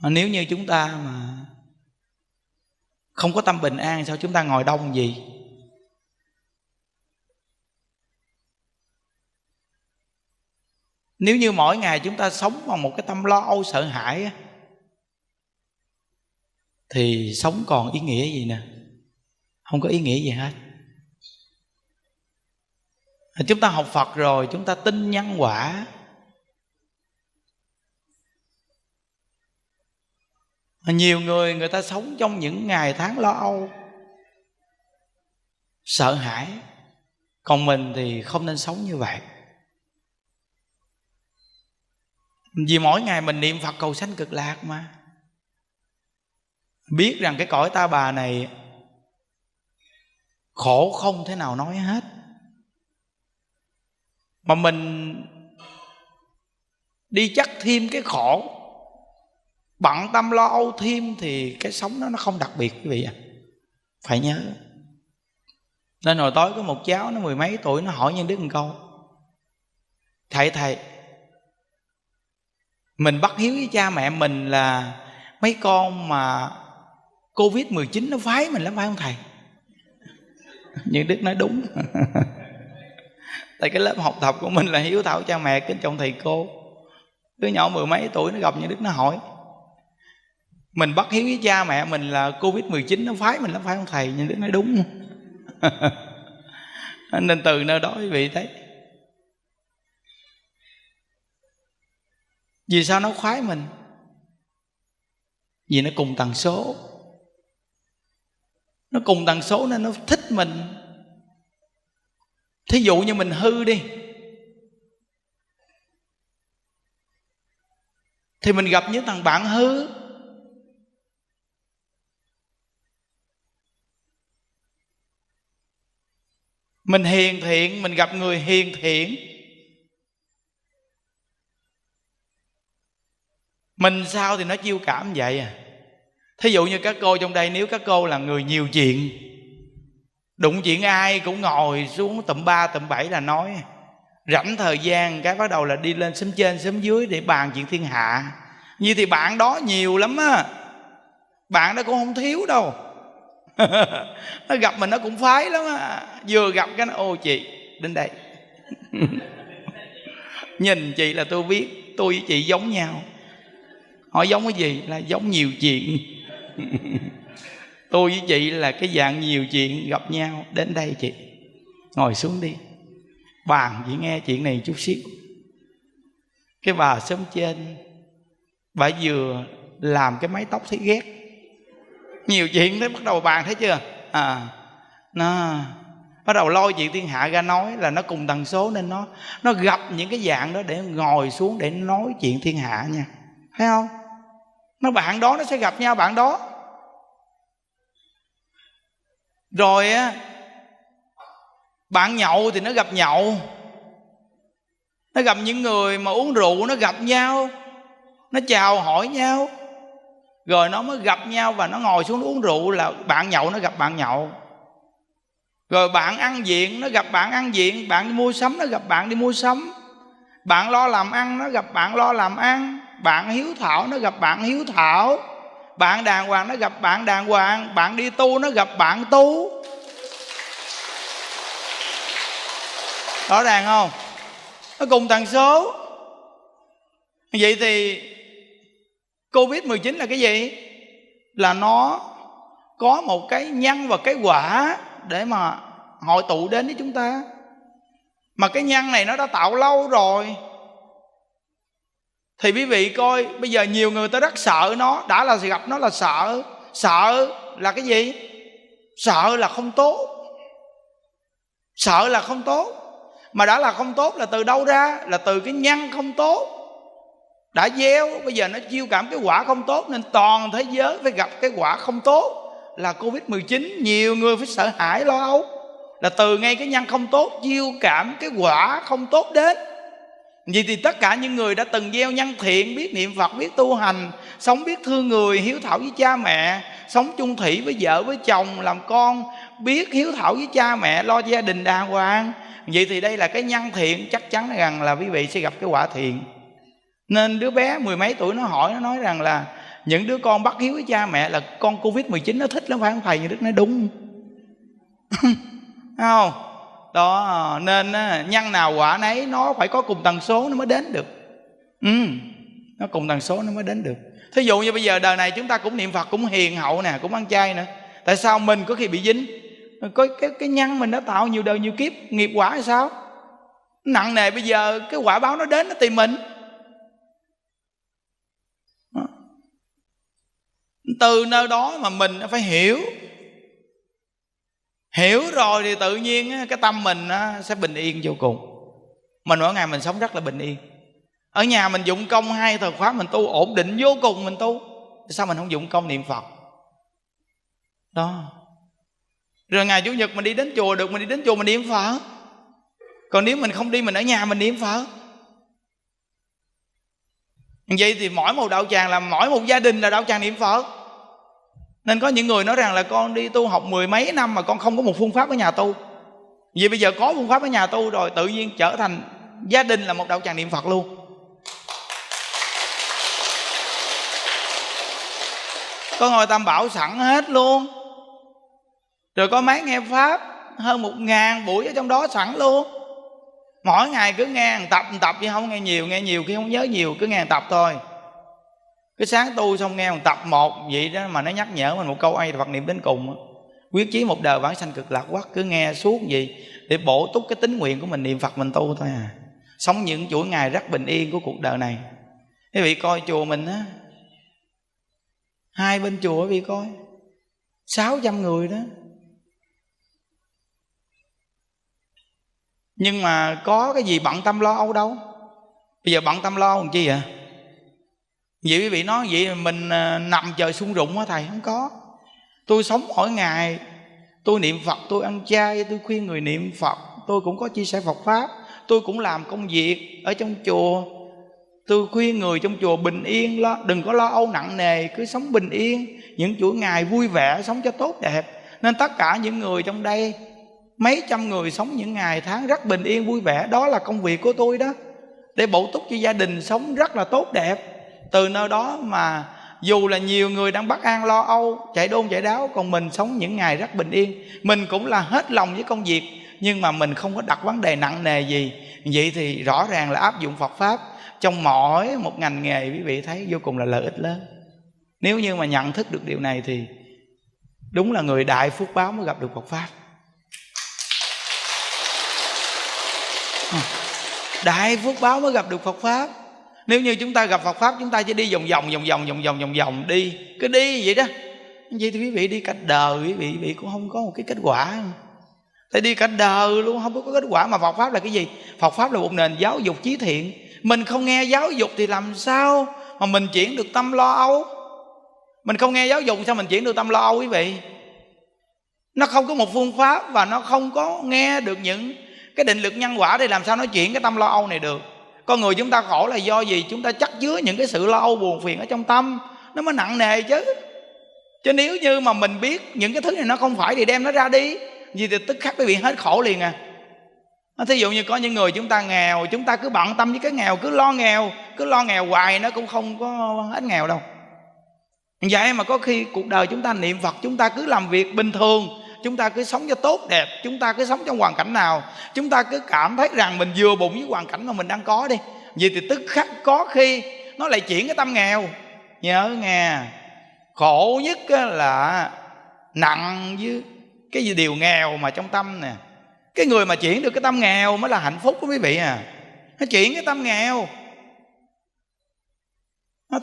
Nếu như chúng ta mà không có tâm bình an, sao chúng ta ngồi đông gì? Nếu như mỗi ngày chúng ta sống bằng một cái tâm lo âu sợ hãi thì sống còn ý nghĩa gì nè? Không có ý nghĩa gì hết. Chúng ta học Phật rồi, chúng ta tin nhân quả. Nhiều người người ta sống trong những ngày tháng lo âu sợ hãi, còn mình thì không nên sống như vậy. Vì mỗi ngày mình niệm Phật cầu sanh cực lạc mà. Biết rằng cái cõi ta bà này khổ không thể nào nói hết. Mà mình đi chắc thêm cái khổ, bận tâm lo âu thêm thì cái sống đó nó không đặc biệt quý vị ạ. Phải nhớ. Nên hồi tối có một cháu nó 10 mấy tuổi, nó hỏi Nhân Đức một câu: Thầy, mình bất hiếu với cha mẹ mình là mấy con mà Covid-19 nó phái mình lắm phải không thầy? Nhân Đức nói đúng. Tại cái lớp học tập của mình là hiếu thảo cha mẹ, kính trọng thầy cô. Đứa nhỏ 10 mấy tuổi nó gặp Nhân Đức nó hỏi: Mình bất hiếu với cha mẹ mình là Covid-19 nó phái mình lắm phải không thầy? Nhân Đức nói đúng. Nên từ nơi đó quý vị thấy vì sao nó khoái mình? Vì nó cùng tần số. Nó cùng tần số nên nó thích mình. Thí dụ như mình hư đi thì mình gặp những thằng bạn hư, mình hiền thiện mình gặp người hiền thiện, mình sao thì nó chiêu cảm vậy à. Thí dụ như các cô trong đây, nếu các cô là người nhiều chuyện, đụng chuyện ai cũng ngồi xuống tụm ba tụm bảy là nói, rảnh thời gian cái bắt đầu là đi lên xóm trên xóm dưới để bàn chuyện thiên hạ, như thì bạn đó nhiều lắm á, bạn đó cũng không thiếu đâu. Nó gặp mình nó cũng phái lắm á, vừa gặp cái nó ô chị đến đây. Nhìn chị là tôi biết tôi với chị giống nhau. Hỏi giống cái gì? Là giống nhiều chuyện. Tôi với chị là cái dạng nhiều chuyện gặp nhau. Đến đây chị, ngồi xuống đi, bàn chị nghe chuyện này chút xíu. Cái bà xóm trên, bà vừa làm cái mái tóc thấy ghét, nhiều chuyện thấy bắt đầu bàn, thấy chưa à, nó bắt đầu lôi chuyện thiên hạ ra nói, là nó cùng tần số nên nó gặp những cái dạng đó để ngồi xuống để nói chuyện thiên hạ nha, thấy không? Nó bạn đó nó sẽ gặp nhau bạn đó. Rồi á, bạn nhậu thì nó gặp nhậu, nó gặp những người mà uống rượu, nó gặp nhau, nó chào hỏi nhau, rồi nó mới gặp nhau và nó ngồi xuống uống rượu, là bạn nhậu nó gặp bạn nhậu. Rồi bạn ăn diện nó gặp bạn ăn diện, bạn đi mua sắm nó gặp bạn đi mua sắm, bạn lo làm ăn nó gặp bạn lo làm ăn, bạn hiếu thảo nó gặp bạn hiếu thảo, bạn đàng hoàng nó gặp bạn đàng hoàng, bạn đi tu nó gặp bạn tu. Rõ ràng không? Nó cùng tần số. Vậy thì Covid-19 là cái gì? Là nó có một cái nhân và cái quả để mà hội tụ đến với chúng ta. Mà cái nhân này nó đã tạo lâu rồi. Thì quý vị coi, bây giờ nhiều người ta rất sợ nó, đã là gặp nó là sợ. Sợ là cái gì? Sợ là không tốt. Sợ là không tốt. Mà đã là không tốt là từ đâu ra? Là từ cái nhân không tốt đã gieo, bây giờ nó chiêu cảm cái quả không tốt, nên toàn thế giới phải gặp cái quả không tốt là Covid-19. Nhiều người phải sợ hãi lo âu là từ ngay cái nhân không tốt chiêu cảm cái quả không tốt đến. Vậy thì tất cả những người đã từng gieo nhân thiện, biết niệm Phật, biết tu hành, sống biết thương người, hiếu thảo với cha mẹ, sống chung thủy với vợ với chồng, làm con, biết hiếu thảo với cha mẹ, lo gia đình đàng hoàng, vậy thì đây là cái nhân thiện, chắc chắn rằng là quý vị sẽ gặp cái quả thiện. Nên đứa bé mười mấy tuổi nó hỏi, nó nói rằng là những đứa con bất hiếu với cha mẹ là con Covid-19 nó thích lắm, phải không thầy? Như Đức nói đúng. Không đó, nên nhân nào quả nấy, nó phải có cùng tần số nó mới đến được. Nó cùng tần số nó mới đến được. Thí dụ như bây giờ đời này chúng ta cũng niệm Phật, cũng hiền hậu nè, cũng ăn chay nữa, tại sao mình có khi bị dính? Có cái nhân mình đã tạo nhiều đời nhiều kiếp, nghiệp quả hay sao nặng nề, bây giờ cái quả báo nó đến nó tìm mình. Từ nơi đó mà mình phải hiểu. Hiểu rồi thì tự nhiên cái tâm mình sẽ bình yên vô cùng. Mình mỗi ngày mình sống rất là bình yên. Ở nhà mình dụng công hai thời khóa mình tu ổn định vô cùng, mình tu. Sao mình không dụng công niệm Phật? Đó. Rồi ngày Chủ nhật mình đi đến chùa được, mình đi đến chùa mình niệm Phật. Còn nếu mình không đi, mình ở nhà mình niệm Phật. Vậy thì mỗi một đạo tràng là mỗi một gia đình là đạo tràng niệm Phật. Nên có những người nói rằng là con đi tu học mười mấy năm mà con không có một phương pháp ở nhà tu. Vì bây giờ có phương pháp ở nhà tu rồi, tự nhiên trở thành gia đình là một đạo tràng niệm Phật luôn. Có ngồi tam bảo sẵn hết luôn. Rồi có máy nghe pháp hơn 1000 buổi ở trong đó sẵn luôn. Mỗi ngày cứ nghe tập chứ không nghe nhiều. Nghe nhiều khi không nhớ nhiều, cứ nghe tập thôi. Cứ sáng tu xong nghe một tập một vậy đó, mà nó nhắc nhở mình một câu ai Phật niệm đến cùng, quyết chí một đời vãng sanh cực lạc quốc, cứ nghe suốt gì để bổ túc cái tín nguyện của mình, niệm Phật mình tu thôi à. Sống những chuỗi ngày rất bình yên của cuộc đời này. Quý vị coi chùa mình á, hai bên chùa quý vị coi 600 người đó, Nhưng mà có cái gì bận tâm lo âu đâu. Bây giờ bận tâm lo âu làm chi vậy? Vậy quý vị nói vậy mình nằm chờ sung rụng á thầy, không có. Tôi sống mỗi ngày, tôi niệm Phật, tôi ăn chay, tôi khuyên người niệm Phật, tôi cũng có chia sẻ Phật Pháp, tôi cũng làm công việc ở trong chùa, tôi khuyên người trong chùa bình yên, đừng có lo âu nặng nề, cứ sống bình yên, những chuỗi ngày vui vẻ, sống cho tốt đẹp. Nên tất cả những người trong đây, mấy trăm người sống những ngày tháng rất bình yên, vui vẻ, đó là công việc của tôi đó, để bổ túc cho gia đình sống rất là tốt đẹp. Từ nơi đó mà dù là nhiều người đang bất an lo âu, chạy đôn chạy đáo, còn mình sống những ngày rất bình yên. Mình cũng là hết lòng với công việc, nhưng mà mình không có đặt vấn đề nặng nề gì. Vậy thì rõ ràng là áp dụng Phật Pháp trong mỗi một ngành nghề, quý vị thấy vô cùng là lợi ích lớn. Nếu như mà nhận thức được điều này thì đúng là người đại phước báo mới gặp được Phật Pháp. Đại phước báo mới gặp được Phật Pháp. Nếu như chúng ta gặp Phật Pháp, chúng ta chỉ đi vòng vòng đi, cứ đi vậy đó. Vậy thì quý vị đi cả đời, quý vị cũng không có một cái kết quả. Tại đi cả đời luôn không có kết quả. Mà Phật Pháp là cái gì? Phật Pháp là một nền giáo dục chí thiện. Mình không nghe giáo dục thì làm sao mà mình chuyển được tâm lo âu? Mình không nghe giáo dục sao mình chuyển được tâm lo âu quý vị? Nó không có một phương pháp và nó không có nghe được những cái định lực nhân quả thì làm sao nó chuyển cái tâm lo âu này được? Con người chúng ta khổ là do gì? Chúng ta chắc chứa những cái sự lo âu buồn phiền ở trong tâm, nó mới nặng nề chứ. Chứ nếu như mà mình biết những cái thứ này nó không phải thì đem nó ra đi, vì thì tức khắc quý vị hết khổ liền à. Thí dụ như có những người chúng ta nghèo, chúng ta cứ bận tâm với cái nghèo, cứ lo nghèo hoài, nó cũng không có hết nghèo đâu. Vậy mà có khi cuộc đời chúng ta niệm Phật, chúng ta cứ làm việc bình thường, chúng ta cứ sống cho tốt đẹp, chúng ta cứ sống trong hoàn cảnh nào, chúng ta cứ cảm thấy rằng mình vừa bụng với hoàn cảnh mà mình đang có đi, vậy thì tức khắc có khi nó lại chuyển cái tâm nghèo. Nhớ nghe, khổ nhất là nặng với cái điều nghèo mà trong tâm nè. Cái người mà chuyển được cái tâm nghèo mới là hạnh phúc của quý vị à. Nó chuyển cái tâm nghèo.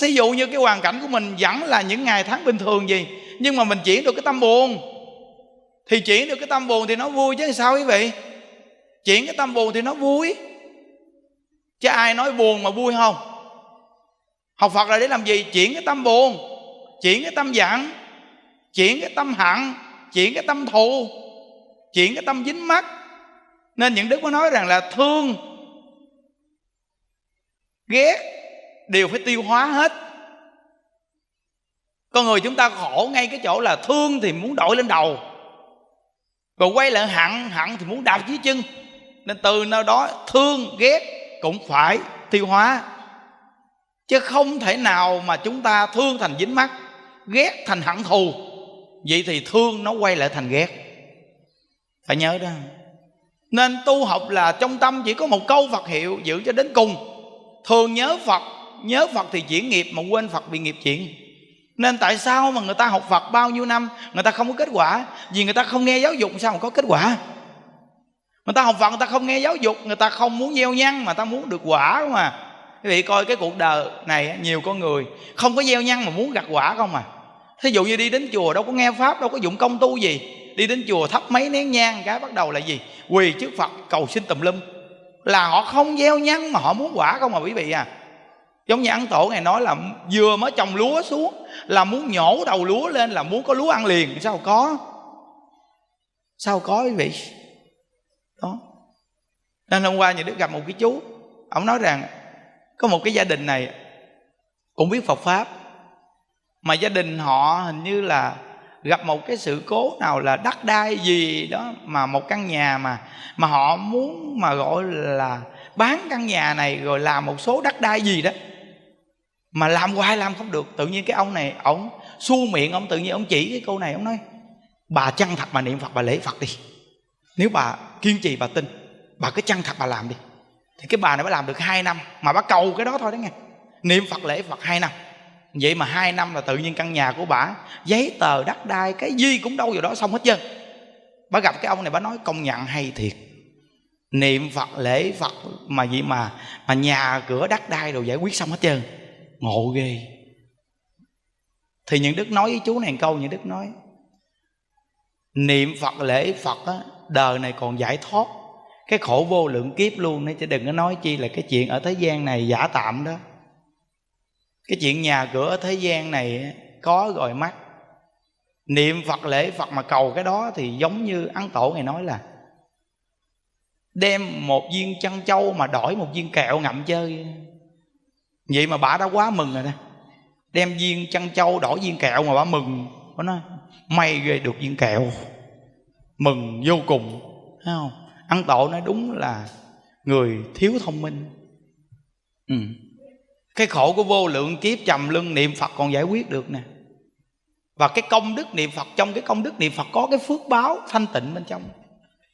Thí dụ như cái hoàn cảnh của mình vẫn là những ngày tháng bình thường gì, nhưng mà mình chuyển được cái tâm buồn, thì chuyển được cái tâm buồn thì nó vui chứ sao quý vị? Chuyển cái tâm buồn thì nó vui, chứ ai nói buồn mà vui không? Học Phật là để làm gì? Chuyển cái tâm buồn, chuyển cái tâm giận, chuyển cái tâm hận, chuyển cái tâm thù, chuyển cái tâm dính mắc. Nên những đức mới nói rằng là thương, ghét đều phải tiêu hóa hết. Con người chúng ta khổ ngay cái chỗ là thương thì muốn đội lên đầu, còn quay lại hận thì muốn đạp dưới chân. Nên từ nơi đó thương ghét cũng phải tiêu hóa, chứ không thể nào mà chúng ta thương thành dính mắc, ghét thành hận thù. Vậy thì thương nó quay lại thành ghét, phải nhớ đó. Nên tu học là trong tâm chỉ có một câu Phật hiệu giữ cho đến cùng, thường nhớ Phật. Nhớ Phật thì chuyển nghiệp, mà quên Phật bị nghiệp chuyển. Nên tại sao mà người ta học Phật bao nhiêu năm người ta không có kết quả? Vì người ta không nghe giáo dục, sao mà có kết quả? Người ta học Phật, người ta không nghe giáo dục, người ta không muốn gieo nhân mà ta muốn được quả, đúng không à? Quý vị coi cái cuộc đời này, nhiều con người không có gieo nhân mà muốn gặt quả không à. Thí dụ như đi đến chùa đâu có nghe Pháp, đâu có dụng công tu gì, đi đến chùa thắp mấy nén nhang cái bắt đầu là gì? Quỳ trước Phật cầu xin tùm lum. Là họ không gieo nhân mà họ muốn quả không à quý vị à. Giống như Ấn Tổ Ngài nói là vừa mới trồng lúa xuống là muốn nhổ đầu lúa lên, là muốn có lúa ăn liền. Sao có? Sao có quý vị? Đó. Nên hôm qua nhà Đức gặp một cái chú, ông nói rằng có một cái gia đình này cũng biết Phật Pháp, mà gia đình họ hình như là gặp một cái sự cố nào là đất đai gì đó, mà một căn nhà mà họ muốn mà gọi là bán căn nhà này rồi làm một số đất đai gì đó, mà làm hoài làm không được. Tự nhiên cái ông này, ông xu miệng, ông tự nhiên ông chỉ cái cô này, ông nói bà chân thật, bà niệm Phật, bà lễ Phật đi, nếu bà kiên trì, bà tin, bà cứ chân thật bà làm đi. Thì cái bà này bà làm được 2 năm mà bà cầu cái đó thôi đó nghe, niệm Phật lễ Phật 2 năm. Vậy mà 2 năm là tự nhiên căn nhà của bà, giấy tờ đất đai cái gì cũng đâu vào đó xong hết trơn. Bà gặp cái ông này bà nói công nhận hay thiệt, niệm Phật lễ Phật mà gì mà nhà cửa đất đai rồi giải quyết xong hết trơn, ngộ ghê. Thì những đức nói với chú này một câu, những đức nói niệm Phật lễ Phật á, đời này còn giải thoát, cái khổ vô lượng kiếp luôn đấy, chứ đừng có nói chi là cái chuyện ở thế gian này giả tạm đó. Cái chuyện nhà cửa ở thế gian này có rồi mắc. Niệm Phật lễ Phật mà cầu cái đó thì giống như ăn tổ ngày nói là đem một viên trân châu mà đổi một viên kẹo ngậm chơi. Vậy mà bà đã quá mừng rồi nè. Đem viên trân châu đổi viên kẹo mà bà mừng. Bà nói may ghê được viên kẹo, mừng vô cùng, thấy không? Ăn tổ nói đúng là người thiếu thông minh. Cái khổ của vô lượng kiếp trầm luân niệm Phật còn giải quyết được nè. Và cái công đức niệm Phật, trong cái công đức niệm Phật có cái phước báo thanh tịnh bên trong.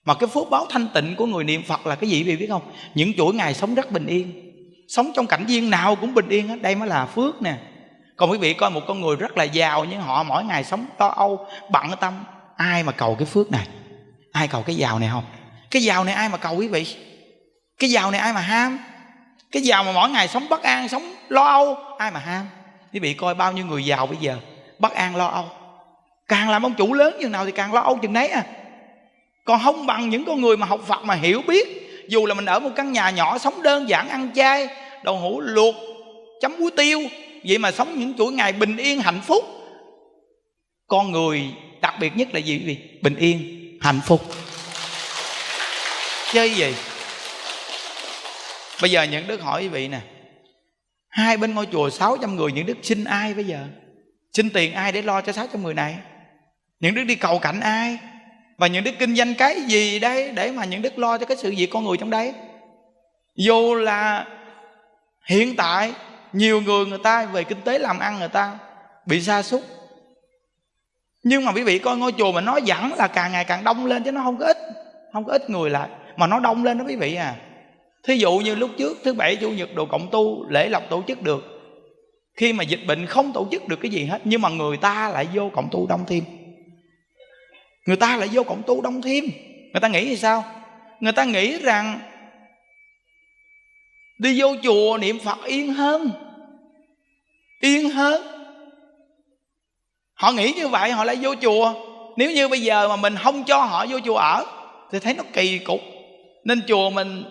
Mà cái phước báo thanh tịnh của người niệm Phật là cái gì quý vị biết không? Những chuỗi ngày sống rất bình yên, sống trong cảnh duyên nào cũng bình yên hết. Đây mới là phước nè. Còn quý vị coi một con người rất là giàu nhưng họ mỗi ngày sống to âu, bận tâm. Ai mà cầu cái phước này? Ai cầu cái giàu này không? Cái giàu này ai mà cầu quý vị? Cái giàu này ai mà ham? Cái giàu mà mỗi ngày sống bất an, sống lo âu, ai mà ham? Quý vị coi bao nhiêu người giàu bây giờ bất an lo âu. Càng làm ông chủ lớn chừng nào thì càng lo âu chừng đấy à. Còn không bằng những con người mà học Phật mà hiểu biết. Dù là mình ở một căn nhà nhỏ, sống đơn giản, ăn chay, đậu hũ luộc, chấm muối tiêu, vậy mà sống những chuỗi ngày bình yên, hạnh phúc. Con người đặc biệt nhất là gì quý vị? Bình yên, hạnh phúc. Chơi gì? Bây giờ Nhuận Đức hỏi quý vị nè, hai bên ngôi chùa 600 người, Nhuận Đức xin ai bây giờ? Xin tiền ai để lo cho 600 người này? Nhuận Đức đi cầu cạnh ai? Và Nhuận Đức kinh doanh cái gì đấy để mà Nhuận Đức lo cho cái sự việc con người trong đấy? Dù là hiện tại nhiều người ta về kinh tế làm ăn người ta bị sa sút, nhưng mà quý vị coi ngôi chùa mà nó vẫn là càng ngày càng đông lên, chứ nó không có ít, không có ít người lại, mà nó đông lên đó quý vị à. Thí dụ như lúc trước thứ bảy chủ nhật đồ cộng tu lễ lộc tổ chức được, khi mà dịch bệnh không tổ chức được cái gì hết, nhưng mà người ta lại vô cộng tu đông thêm. Người ta lại vô cộng tu đông thêm. Người ta nghĩ sao? Người ta nghĩ rằng đi vô chùa niệm Phật yên hơn, yên hơn. Họ nghĩ như vậy họ lại vô chùa. Nếu như bây giờ mà mình không cho họ vô chùa ở thì thấy nó kỳ cục. Nên chùa mình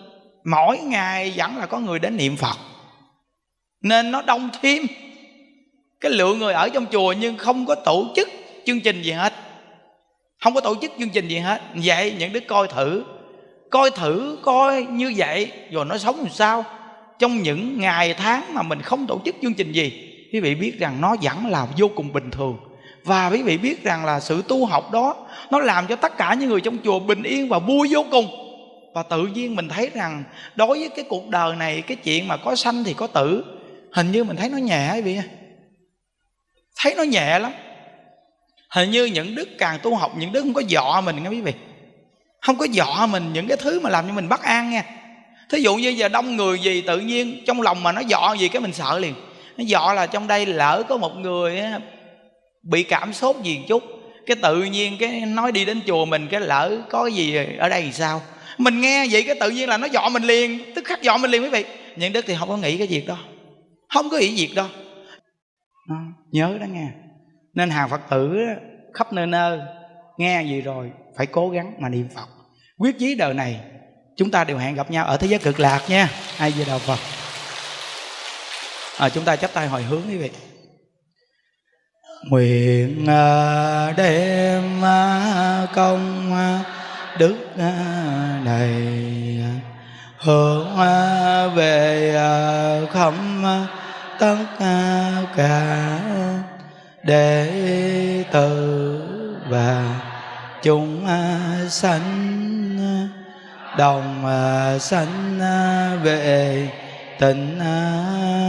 mỗi ngày vẫn là có người đến niệm Phật, nên nó đông thêm cái lượng người ở trong chùa, nhưng không có tổ chức chương trình gì hết. Không có tổ chức chương trình gì hết. Vậy những đứa coi thử coi như vậy rồi nó sống làm sao trong những ngày tháng mà mình không tổ chức chương trình gì. Quý vị biết rằng nó vẫn là vô cùng bình thường. Và quý vị biết rằng là sự tu học đó nó làm cho tất cả những người trong chùa bình yên và vui vô cùng. Và tự nhiên mình thấy rằng đối với cái cuộc đời này, cái chuyện mà có sanh thì có tử, hình như mình thấy nó nhẹ quý vị. Thấy nó nhẹ lắm. Hình như những đức càng tu học, những đức không có dọa mình nghe quý vị. Không có dọa mình những cái thứ mà làm cho mình bất an nha. Thí dụ như giờ đông người gì tự nhiên trong lòng mà nó dọa gì cái mình sợ liền. Nó dọa là trong đây lỡ có một người bị cảm sốt gì chút, cái tự nhiên cái nói đi đến chùa mình, cái lỡ có gì ở đây thì sao. Mình nghe vậy cái tự nhiên là nó dọa mình liền, tức khắc dọa mình liền quý vị. Những đức thì không có nghĩ cái việc đó, không có nghĩ việc đó à, nhớ đó nghe. Nên hàng Phật tử khắp nơi nơi nghe gì rồi phải cố gắng mà niệm Phật. Quyết chí đời này chúng ta đều hẹn gặp nhau ở thế giới cực lạc nha. A Di Đà Phật. Chúng ta chắp tay hồi hướng quý vị. Nguyện đem công đức này hướng về khắp tất cả đệ tử và chúng sanh đồng sanh về tịnh